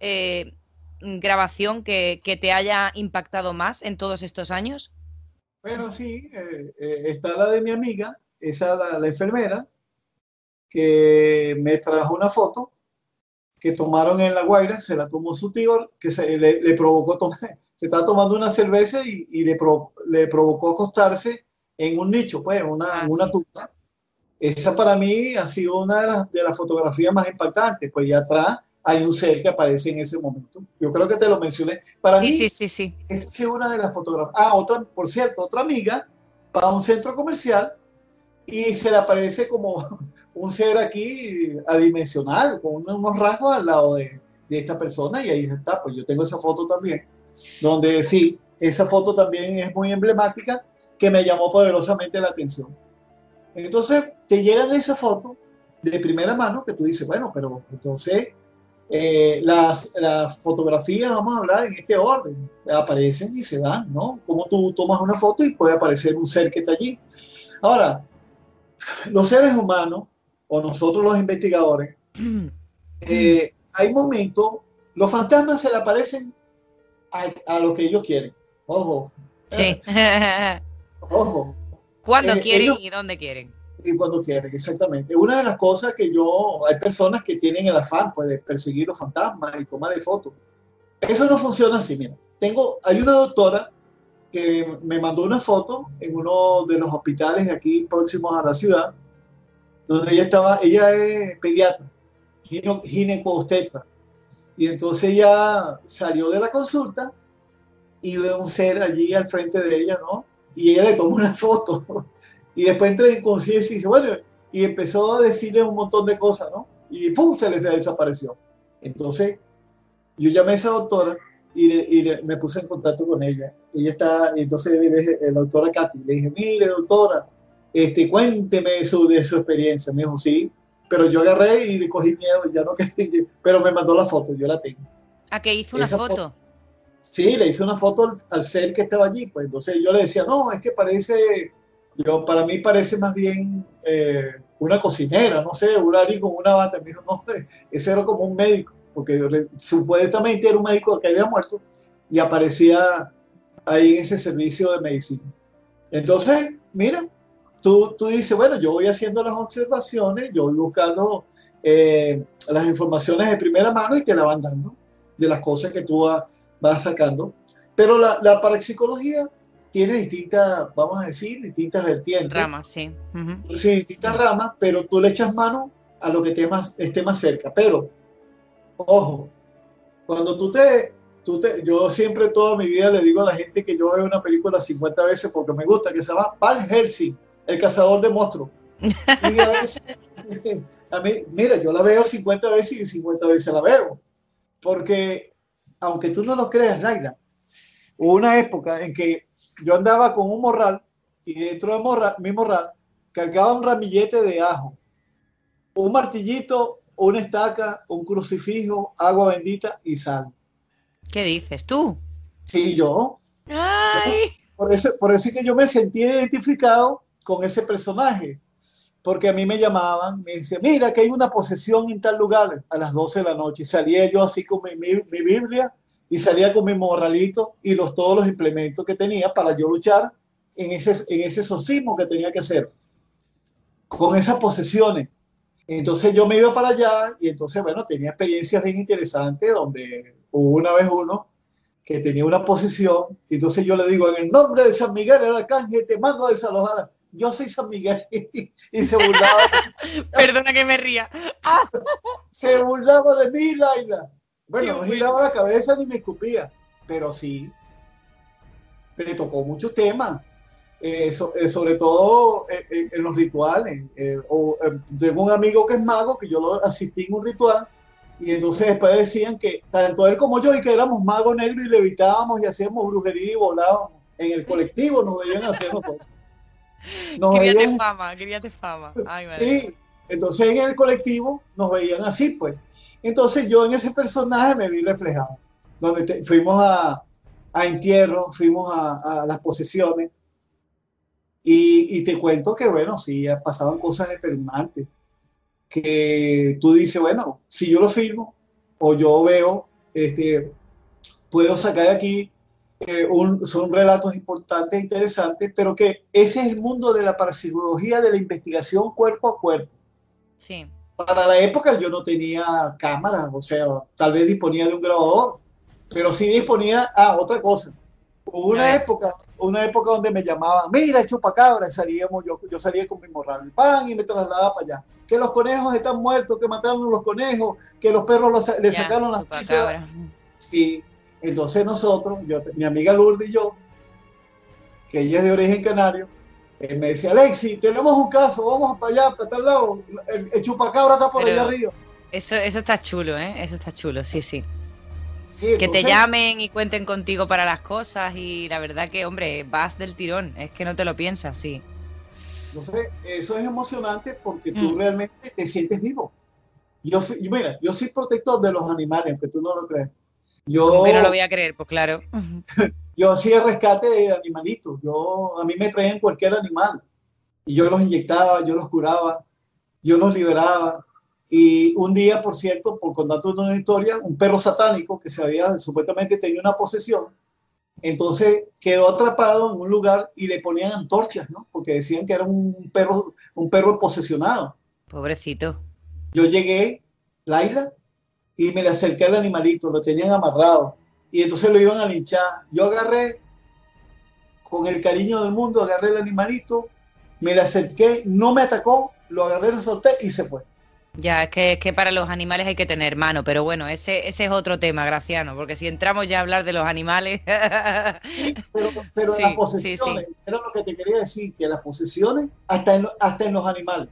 Eh, grabación que, que te haya impactado más en todos estos años? Bueno, sí, eh, eh, está la de mi amiga, esa la, la enfermera, que me trajo una foto que tomaron en La Guaira, se la tomó su tío, que se, le, le provocó, tome, se estaba tomando una cerveza y, y le, pro, le provocó acostarse en un nicho, pues, en una, ah, una sí. tumba. Esa para mí ha sido una de las, de las fotografías más impactantes, pues ya atrás hay un ser que aparece en ese momento. Yo creo que te lo mencioné. Para sí, mí, sí, sí, sí. es una de las fotografías. Ah, otra, por cierto, otra amiga va a un centro comercial y se le aparece como un ser aquí adimensional, con unos rasgos al lado de, de esta persona, y ahí está. Pues yo tengo esa foto también, donde sí, esa foto también es muy emblemática, que me llamó poderosamente la atención. Entonces, te llegan esa foto de primera mano que tú dices, bueno, pero entonces... Eh, las, las fotografías, vamos a hablar en este orden, aparecen y se dan, ¿no? Como tú tomas una foto y puede aparecer un ser que está allí. Ahora, los seres humanos, o nosotros los investigadores, eh, hay momentos, los fantasmas se le aparecen a, a lo que ellos quieren. Ojo. Sí. Ojo. Cuando eh, quieren ellos, y dónde quieren. Y cuando quieren, exactamente. Una de las cosas que yo... Hay personas que tienen el afán, pues, de perseguir los fantasmas y tomarle fotos. Eso no funciona así, mira. Tengo, hay una doctora que me mandó una foto en uno de los hospitales aquí próximos a la ciudad, donde ella estaba... Ella es pediatra, gine, ginecobstetra. Y entonces ella salió de la consulta y ve un ser allí al frente de ella, ¿no? Y ella le tomó una foto. Y después entré en conciencia y dice, bueno, y empezó a decirle un montón de cosas, ¿no? Y ¡pum! Se les desapareció. Entonces, yo llamé a esa doctora y, le, y le, me puse en contacto con ella. Ella está, entonces, la doctora Katy, le dije, mire, doctora, este, cuénteme su, de su experiencia. Me dijo, sí, pero yo agarré y le cogí miedo, ya no quería, pero me mandó la foto, yo la tengo. ¿A qué hizo una foto? foto? Sí, le hice una foto al, al ser que estaba allí. Pues entonces yo le decía, no, es que parece... Yo, para mí parece más bien eh, una cocinera, no sé, un alguien con una bata. Me dijo, no, ese era como un médico, porque yo le, supuestamente era un médico que había muerto y aparecía ahí en ese servicio de medicina. Entonces, mira, tú, tú dices, bueno, yo voy haciendo las observaciones, yo voy buscando eh, las informaciones de primera mano y te la van dando de las cosas que tú va, vas sacando. Pero la, la parapsicología... tiene distintas, vamos a decir, distintas vertientes. Ramas, sí. Uh-huh. Sí, distintas ramas, pero tú le echas mano a lo que te más, esté más cerca. Pero, ojo, cuando tú te, tú te... Yo siempre toda mi vida le digo a la gente que yo veo una película cincuenta veces porque me gusta, que se llama Van Helsing, el cazador de monstruos. Y a veces, a mí, mira, yo la veo cincuenta veces y cincuenta veces la veo. Porque, aunque tú no lo creas, Laila, hubo una época en que yo andaba con un morral y dentro de morral, mi morral cargaba un ramillete de ajo, un martillito, una estaca, un crucifijo, agua bendita y sal. ¿Qué dices tú? Sí, yo. ¡Ay! Por eso, por eso es que yo me sentí identificado con ese personaje, porque a mí me llamaban, me decían, mira que hay una posesión en tal lugar a las doce de la noche. Y salía yo así con mi, mi, mi Biblia. Y salía con mi morralito y los, todos los implementos que tenía para yo luchar en ese, en ese exorcismo que tenía que hacer, con esas posesiones. Entonces yo me iba para allá y entonces, bueno, tenía experiencias bien interesantes donde hubo una vez uno que tenía una posición, y entonces yo le digo, en el nombre de San Miguel el Arcángel, te mando a desalojar, yo soy San Miguel, y se burlaba. Perdona que me ría. Se burlaba de mí, Laila. Bueno, no giraba la cabeza ni me escupía, pero sí, me tocó muchos temas, eh, so, eh, sobre todo en, en, en los rituales. Eh, o, eh, tengo un amigo que es mago, que yo lo asistí en un ritual, y entonces después decían que, tanto él como yo, y que éramos magos negros y levitábamos y hacíamos brujería y volábamos. En el colectivo nos veían haciendo cosas. Nos querían veían... de fama, querían de fama. Ay, vale. Sí, entonces en el colectivo nos veían así, pues. Entonces yo en ese personaje me vi reflejado. Donde te... fuimos a, a entierro, fuimos a, a las posesiones. Y, y te cuento que, bueno, sí, pasaban cosas espeluznantes. Que tú dices, bueno, si yo lo firmo o yo veo, este, puedo sacar de aquí, eh, un, son relatos importantes, interesantes, pero que ese es el mundo de la parapsicología, de la investigación cuerpo a cuerpo. Sí. Para la época yo no tenía cámaras, o sea, tal vez disponía de un grabador, pero sí disponía a otra cosa. Hubo una época, una época donde me llamaban, mira, chupacabra, y salíamos, yo, yo salía con mi morral el pan y me trasladaba para allá. Que los conejos están muertos, que mataron a los conejos, que los perros los, le ya, sacaron las vísceras. Sí, entonces nosotros, yo, mi amiga Lourdes y yo, que ella es de origen canario, eh, me decía, Alexis, tenemos un caso, vamos para allá, para tal lado, el, el chupacabra está por Pero allá arriba. Eso, eso está chulo, ¿eh? Eso está chulo, sí, sí. Sí, que te llamen y cuenten contigo para las cosas, y la verdad que, hombre, vas del tirón, es que no te lo piensas, sí. Entonces, eso es emocionante porque tú mm. realmente te sientes vivo. Yo, mira, yo soy protector de los animales, aunque tú no lo creas. Yo, pero lo voy a creer, pues claro. Yo hacía rescate de animalitos, yo, a mí me traían cualquier animal, y yo los inyectaba, yo los curaba, yo los liberaba. Y un día, por cierto, por contarnos una historia, un perro satánico que se había supuestamente tenía una posesión, entonces quedó atrapado en un lugar y le ponían antorchas, ¿no? Porque decían que era un perro, un perro posesionado. Pobrecito. Yo llegué, Laila, y me le acerqué al animalito, lo tenían amarrado y entonces lo iban a linchar. Yo agarré, con el cariño del mundo, agarré el animalito, me le acerqué, no me atacó, lo agarré, lo solté y se fue. Ya, es que, es que para los animales hay que tener mano, pero bueno, ese, ese es otro tema, Graciano, porque si entramos ya a hablar de los animales... Sí, pero, pero sí, las posesiones, sí, sí. Era lo que te quería decir, que las posesiones hasta en, hasta en los animales.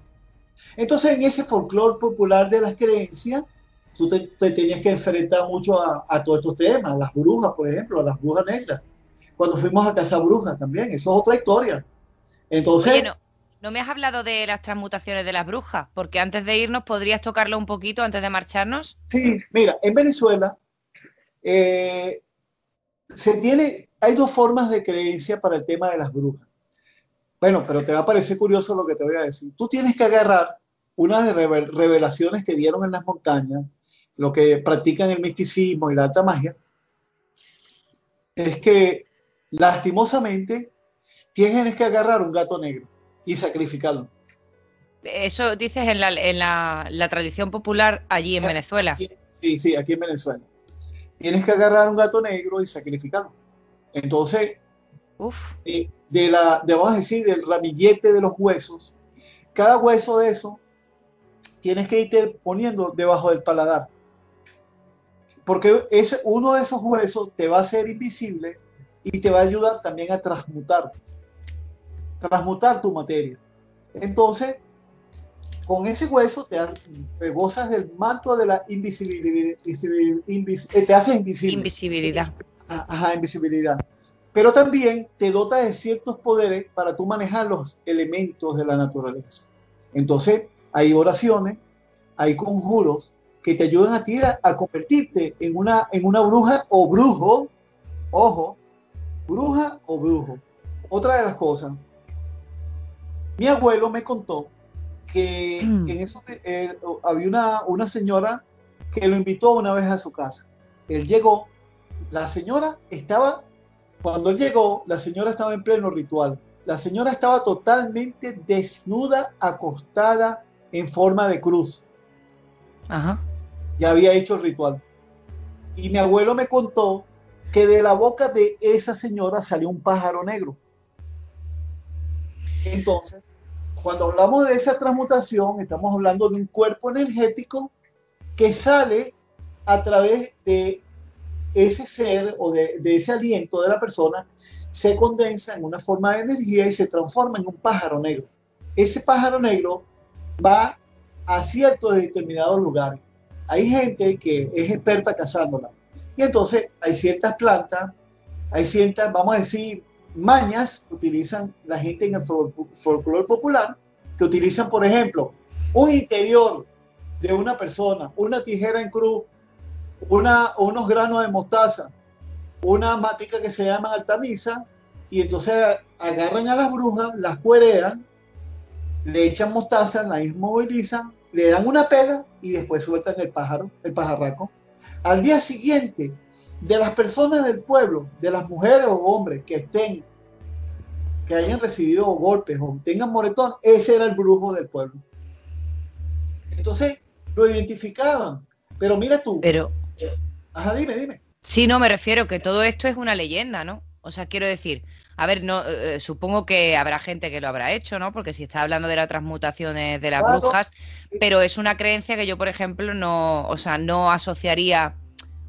Entonces, en ese folclore popular de las creencias, tú te, te tenías que enfrentar mucho a, a todos estos temas, a las brujas, por ejemplo, a las brujas negras. Cuando fuimos a cazar brujas también, eso es otra historia. Entonces... Oye, no. ¿No me has hablado de las transmutaciones de las brujas? Porque antes de irnos, ¿podrías tocarlo un poquito antes de marcharnos? Sí, mira, en Venezuela eh, se tiene, hay dos formas de creencia para el tema de las brujas. Bueno, pero te va a parecer curioso lo que te voy a decir. Tú tienes que agarrar unas revelaciones que dieron en las montañas, lo que practican el misticismo y la alta magia, es que lastimosamente tienes que agarrar un gato negro y sacrificarlo. Eso dices en la, en la, la tradición popular allí en sí, Venezuela. Sí, sí, aquí en Venezuela. Tienes que agarrar un gato negro y sacrificarlo. Entonces, Uf. Eh, de la, de, vamos a decir, del ramillete de los huesos, cada hueso de eso tienes que irte poniendo debajo del paladar. Porque ese, uno de esos huesos te va a hacer invisible y te va a ayudar también a transmutar. transmutar tu materia. Entonces, con ese hueso te, has, te gozas del manto de la invisibilidad, invisibil, invis, eh, te haces invisible. Invisibilidad. Ajá, invisibilidad. Pero también te dota de ciertos poderes para tú manejar los elementos de la naturaleza. Entonces, hay oraciones, hay conjuros que te ayudan a ti a, a convertirte en una, en una bruja o brujo. Ojo, bruja o brujo. Otra de las cosas, mi abuelo me contó que mm. en eso, eh, había una, una señora que lo invitó una vez a su casa. Él llegó, la señora estaba, cuando él llegó, la señora estaba en pleno ritual. La señora estaba totalmente desnuda, acostada en forma de cruz. Ajá. Ya había hecho el ritual. Y mi abuelo me contó que de la boca de esa señora salió un pájaro negro. Entonces, cuando hablamos de esa transmutación, estamos hablando de un cuerpo energético que sale a través de ese ser o de, de ese aliento de la persona, se condensa en una forma de energía y se transforma en un pájaro negro. Ese pájaro negro va a ciertos determinados lugares. Hay gente que es experta cazándola. Y entonces hay ciertas plantas, hay ciertas, vamos a decir, mañas que utilizan la gente en el folclore popular, que utilizan, por ejemplo, un interior de una persona, una tijera en cruz, una, unos granos de mostaza, una matica que se llama altamisa, y entonces agarran a las brujas, las cuerean, le echan mostaza, la inmovilizan, le dan una pela y después sueltan el pájaro, el pajarraco. Al día siguiente, de las personas del pueblo, de las mujeres o hombres que estén, que hayan recibido golpes o tengan moretón, ese era el brujo del pueblo. Entonces lo identificaban. Pero mira tú. Pero... Ajá, dime, dime. Sí, no, me refiero que todo esto es una leyenda, ¿no? O sea, quiero decir, a ver, no, eh, supongo que habrá gente que lo habrá hecho, ¿no? Porque si está hablando de las transmutaciones de las claro. brujas, pero es una creencia que yo, por ejemplo, no, o sea, no asociaría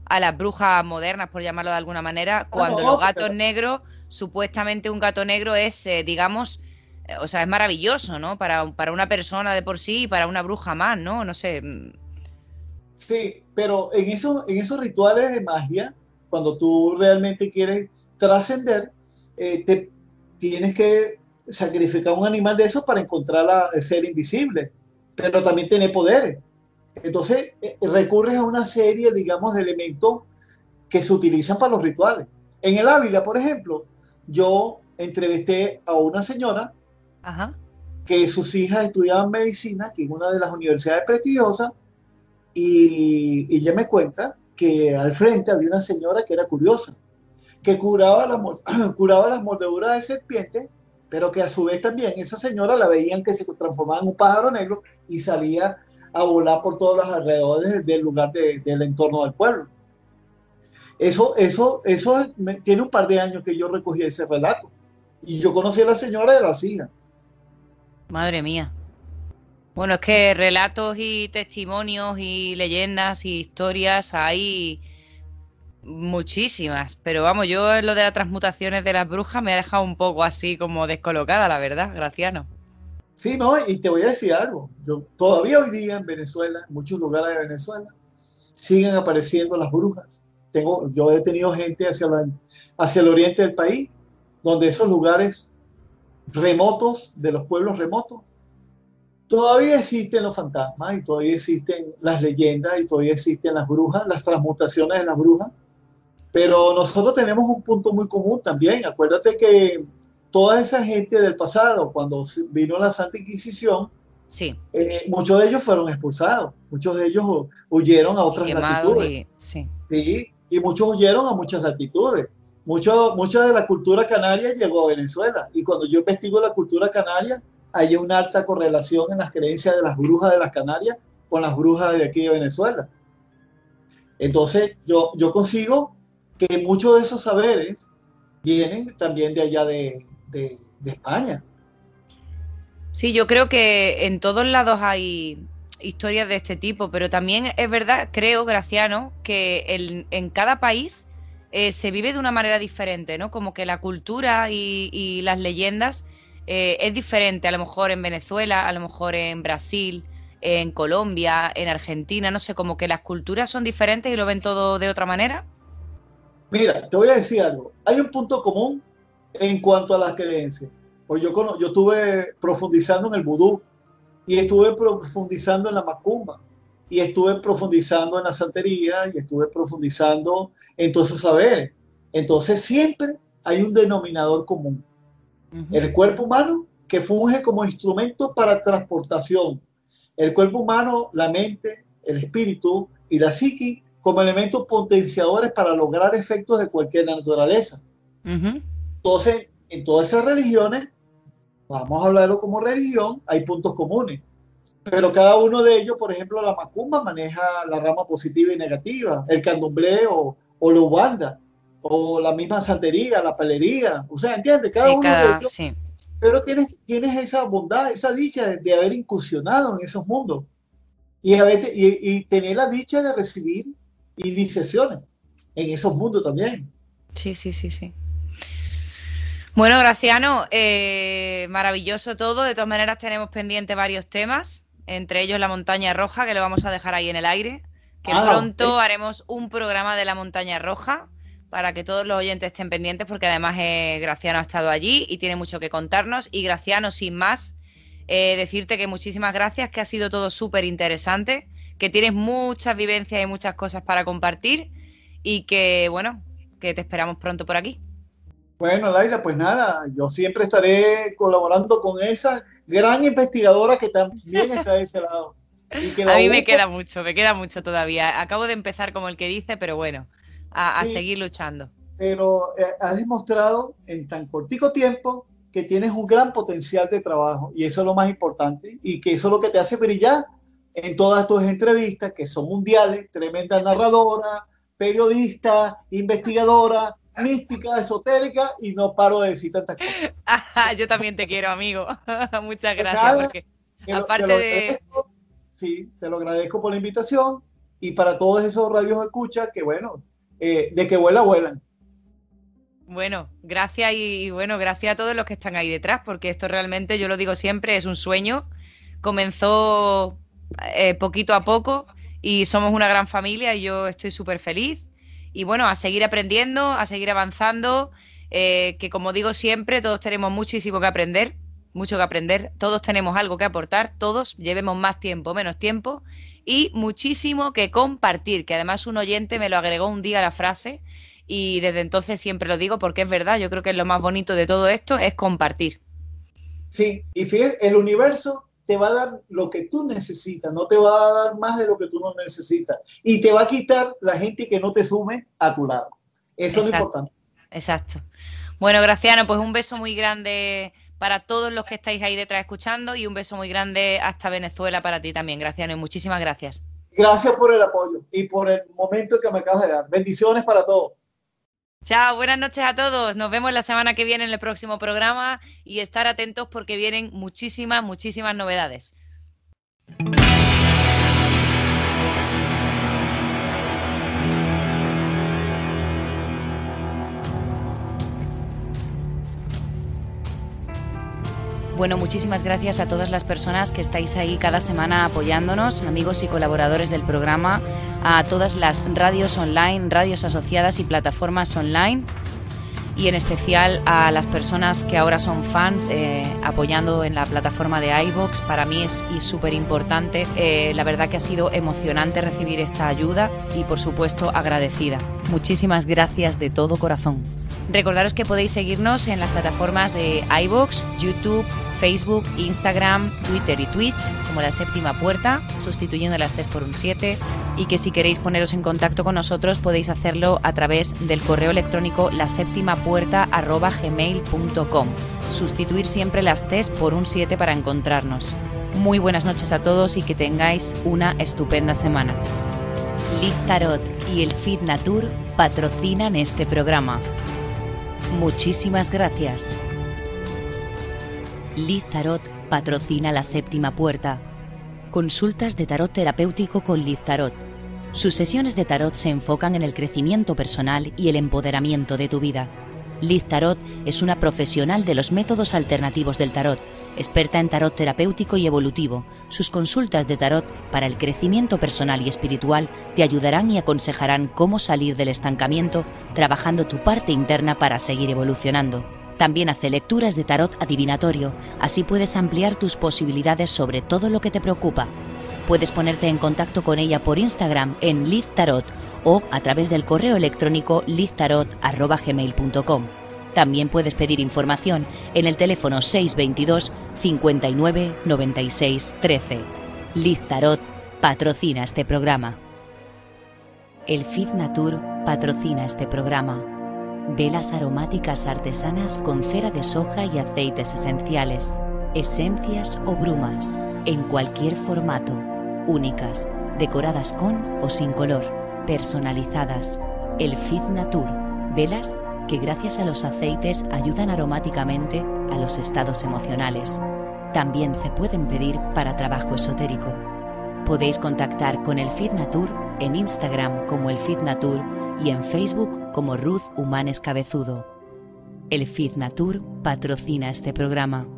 a las brujas modernas, por llamarlo de alguna manera, cuando no, no, los gatos pero... negros, supuestamente un gato negro es, eh, digamos, eh, o sea, es maravilloso, ¿no? Para, para una persona de por sí y para una bruja más, ¿no? No sé... Sí, pero en esos, en esos rituales de magia, cuando tú realmente quieres trascender, eh, te tienes que sacrificar un animal de esos para encontrar al ser invisible, pero también tiene poderes. Entonces eh, recurres a una serie, digamos, de elementos que se utilizan para los rituales. En el Ávila, por ejemplo, yo entrevisté a una señora Ajá. que sus hijas estudiaban medicina, que es una de las universidades prestigiosas, y ella me cuenta que al frente había una señora que era curiosa, que curaba las, curaba las mordeduras de serpiente, pero que a su vez también esa señora la veían que se transformaba en un pájaro negro y salía a volar por todos los alrededores del lugar de, del entorno del pueblo. Eso, eso, eso me, tiene un par de años que yo recogí ese relato. Y yo conocí a la señora de la silla. Madre mía. Bueno, es que relatos y testimonios y leyendas y historias hay muchísimas, pero vamos, yo lo de las transmutaciones de las brujas me ha dejado un poco así como descolocada, la verdad, Graciano. Sí, no, y te voy a decir algo, yo, todavía hoy día en Venezuela, en muchos lugares de Venezuela, siguen apareciendo las brujas. Tengo, yo he tenido gente hacia, la, hacia el oriente del país, donde esos lugares remotos, de los pueblos remotos, todavía existen los fantasmas y todavía existen las leyendas y todavía existen las brujas, las transmutaciones de las brujas. Pero nosotros tenemos un punto muy común también. Acuérdate que toda esa gente del pasado, cuando vino la Santa Inquisición, sí. eh, muchos de ellos fueron expulsados, muchos de ellos huyeron a otras latitudes. Y, sí. Sí, y muchos huyeron a muchas latitudes. Mucho, mucha de la cultura canaria llegó a Venezuela. Y cuando yo investigo la cultura canaria, hay una alta correlación en las creencias de las brujas de las Canarias con las brujas de aquí de Venezuela. Entonces, yo, yo consigo que muchos de esos saberes vienen también de allá de, de, de España. Sí, yo creo que en todos lados hay historias de este tipo, pero también es verdad, creo, Graciano, que el, en cada país eh, se vive de una manera diferente, ¿no? Como que la cultura y, y las leyendas Eh, es diferente, a lo mejor en Venezuela, a lo mejor en Brasil, en Colombia, en Argentina, no sé, como que las culturas son diferentes y lo ven todo de otra manera. Mira, te voy a decir algo, hay un punto común en cuanto a las creencias. Pues yo, yo estuve profundizando en el vudú y estuve profundizando en la macumba y estuve profundizando en la santería y estuve profundizando en todos esos saberes. Entonces siempre hay un denominador común. El cuerpo humano que funge como instrumento para transportación. El cuerpo humano, la mente, el espíritu y la psique como elementos potenciadores para lograr efectos de cualquier naturaleza. Uh-huh. Entonces, en todas esas religiones, vamos a hablarlo como religión, hay puntos comunes. Pero cada uno de ellos, por ejemplo, la macumba maneja la rama positiva y negativa, el candomblé o, o la ubanda, o la misma santería, la palería, o sea, ¿entiendes? Cada sí, uno cada, de ellos, sí. Pero tienes, tienes esa bondad, esa dicha de, de haber incursionado en esos mundos y, haber, y, y tener la dicha de recibir iniciaciones en esos mundos también. Sí, sí, sí, sí. Bueno, Graciano, eh, maravilloso todo. De todas maneras, tenemos pendientes varios temas, entre ellos la montaña roja, que lo vamos a dejar ahí en el aire, que ah, pronto eh. haremos un programa de la montaña roja, para que todos los oyentes estén pendientes, porque además eh, Graciano ha estado allí y tiene mucho que contarnos. Y Graciano, sin más, eh, decirte que muchísimas gracias, que ha sido todo súper interesante, que tienes muchas vivencias y muchas cosas para compartir y que, bueno, que te esperamos pronto por aquí. Bueno, Laila, pues nada, yo siempre estaré colaborando con esa gran investigadora que también está de ese lado. Y que la a mí me queda mucho, me queda mucho todavía. Acabo de empezar, como el que dice, pero bueno. A, a sí, seguir luchando. Pero eh, has demostrado en tan cortico tiempo que tienes un gran potencial de trabajo, y eso es lo más importante, y que eso es lo que te hace brillar en todas tus entrevistas, que son mundiales, tremenda narradora, periodista, investigadora, mística, esotérica, y no paro de decir tantas cosas. Ah, yo también te quiero, amigo. Muchas gracias. Porque te lo, aparte te lo de... Sí, te lo agradezco por la invitación, y para todos esos radios escucha, que bueno... Eh, de que vuela, vuelan. Bueno, gracias y, y bueno, gracias a todos los que están ahí detrás, porque esto realmente, yo lo digo siempre, es un sueño. Comenzó eh, poquito a poco y somos una gran familia y yo estoy súper feliz. Y bueno, a seguir aprendiendo, a seguir avanzando, eh, que como digo siempre, todos tenemos muchísimo que aprender, mucho que aprender, todos tenemos algo que aportar, todos llevemos más tiempo, menos tiempo, y muchísimo que compartir, que además un oyente me lo agregó un día la frase y desde entonces siempre lo digo porque es verdad, yo creo que lo más bonito de todo esto es compartir. Sí, y fíjate, el universo te va a dar lo que tú necesitas, no te va a dar más de lo que tú no necesitas y te va a quitar la gente que no te sume a tu lado. Eso es lo importante. Exacto. Bueno, Graciano, pues un beso muy grande para todos los que estáis ahí detrás escuchando y un beso muy grande hasta Venezuela para ti también, Graciano, y muchísimas gracias. Gracias por el apoyo y por el momento que me acabas de dar. Bendiciones para todos. Chao, buenas noches a todos. Nos vemos la semana que viene en el próximo programa y estar atentos porque vienen muchísimas, muchísimas novedades. Bueno, muchísimas gracias a todas las personas que estáis ahí cada semana apoyándonos, amigos y colaboradores del programa, a todas las radios online, radios asociadas y plataformas online, y en especial a las personas que ahora son fans eh, apoyando en la plataforma de iVoox. Para mí es súper importante, eh, la verdad que ha sido emocionante recibir esta ayuda y por supuesto agradecida. Muchísimas gracias de todo corazón. Recordaros que podéis seguirnos en las plataformas de iVoox, YouTube, Facebook, Instagram, Twitter y Twitch como La Séptima Puerta, sustituyendo las tres por un siete, y que si queréis poneros en contacto con nosotros podéis hacerlo a través del correo electrónico la séptima puerta arroba gmail punto com. Sustituir siempre las tres por un siete para encontrarnos. Muy buenas noches a todos y que tengáis una estupenda semana. Liz Tarot y el Fit Natur patrocinan este programa. Muchísimas gracias. Liz Tarot patrocina La Séptima Puerta. Consultas de tarot terapéutico con Liz Tarot. Sus sesiones de tarot se enfocan en el crecimiento personal y el empoderamiento de tu vida. Liz Tarot es una profesional de los métodos alternativos del tarot, experta en tarot terapéutico y evolutivo. Sus consultas de tarot para el crecimiento personal y espiritual te ayudarán y aconsejarán cómo salir del estancamiento, trabajando tu parte interna para seguir evolucionando. También hace lecturas de tarot adivinatorio, así puedes ampliar tus posibilidades sobre todo lo que te preocupa. Puedes ponerte en contacto con ella por Instagram en Liz Tarot o a través del correo electrónico liz tarot arroba gmail punto com. También puedes pedir información en el teléfono seis dos dos, cincuenta y nueve, noventa y seis, trece. Liz Tarot patrocina este programa. El Fit Natur patrocina este programa. Velas aromáticas artesanas con cera de soja y aceites esenciales, esencias o brumas, en cualquier formato, únicas, decoradas con o sin color, personalizadas. El Fit Natur, velas que gracias a los aceites ayudan aromáticamente a los estados emocionales. También se pueden pedir para trabajo esotérico. Podéis contactar con el Fit Natur en Instagram como el Fit Natur y en Facebook como Ruth Humanes Cabezudo. El Fit Natur patrocina este programa.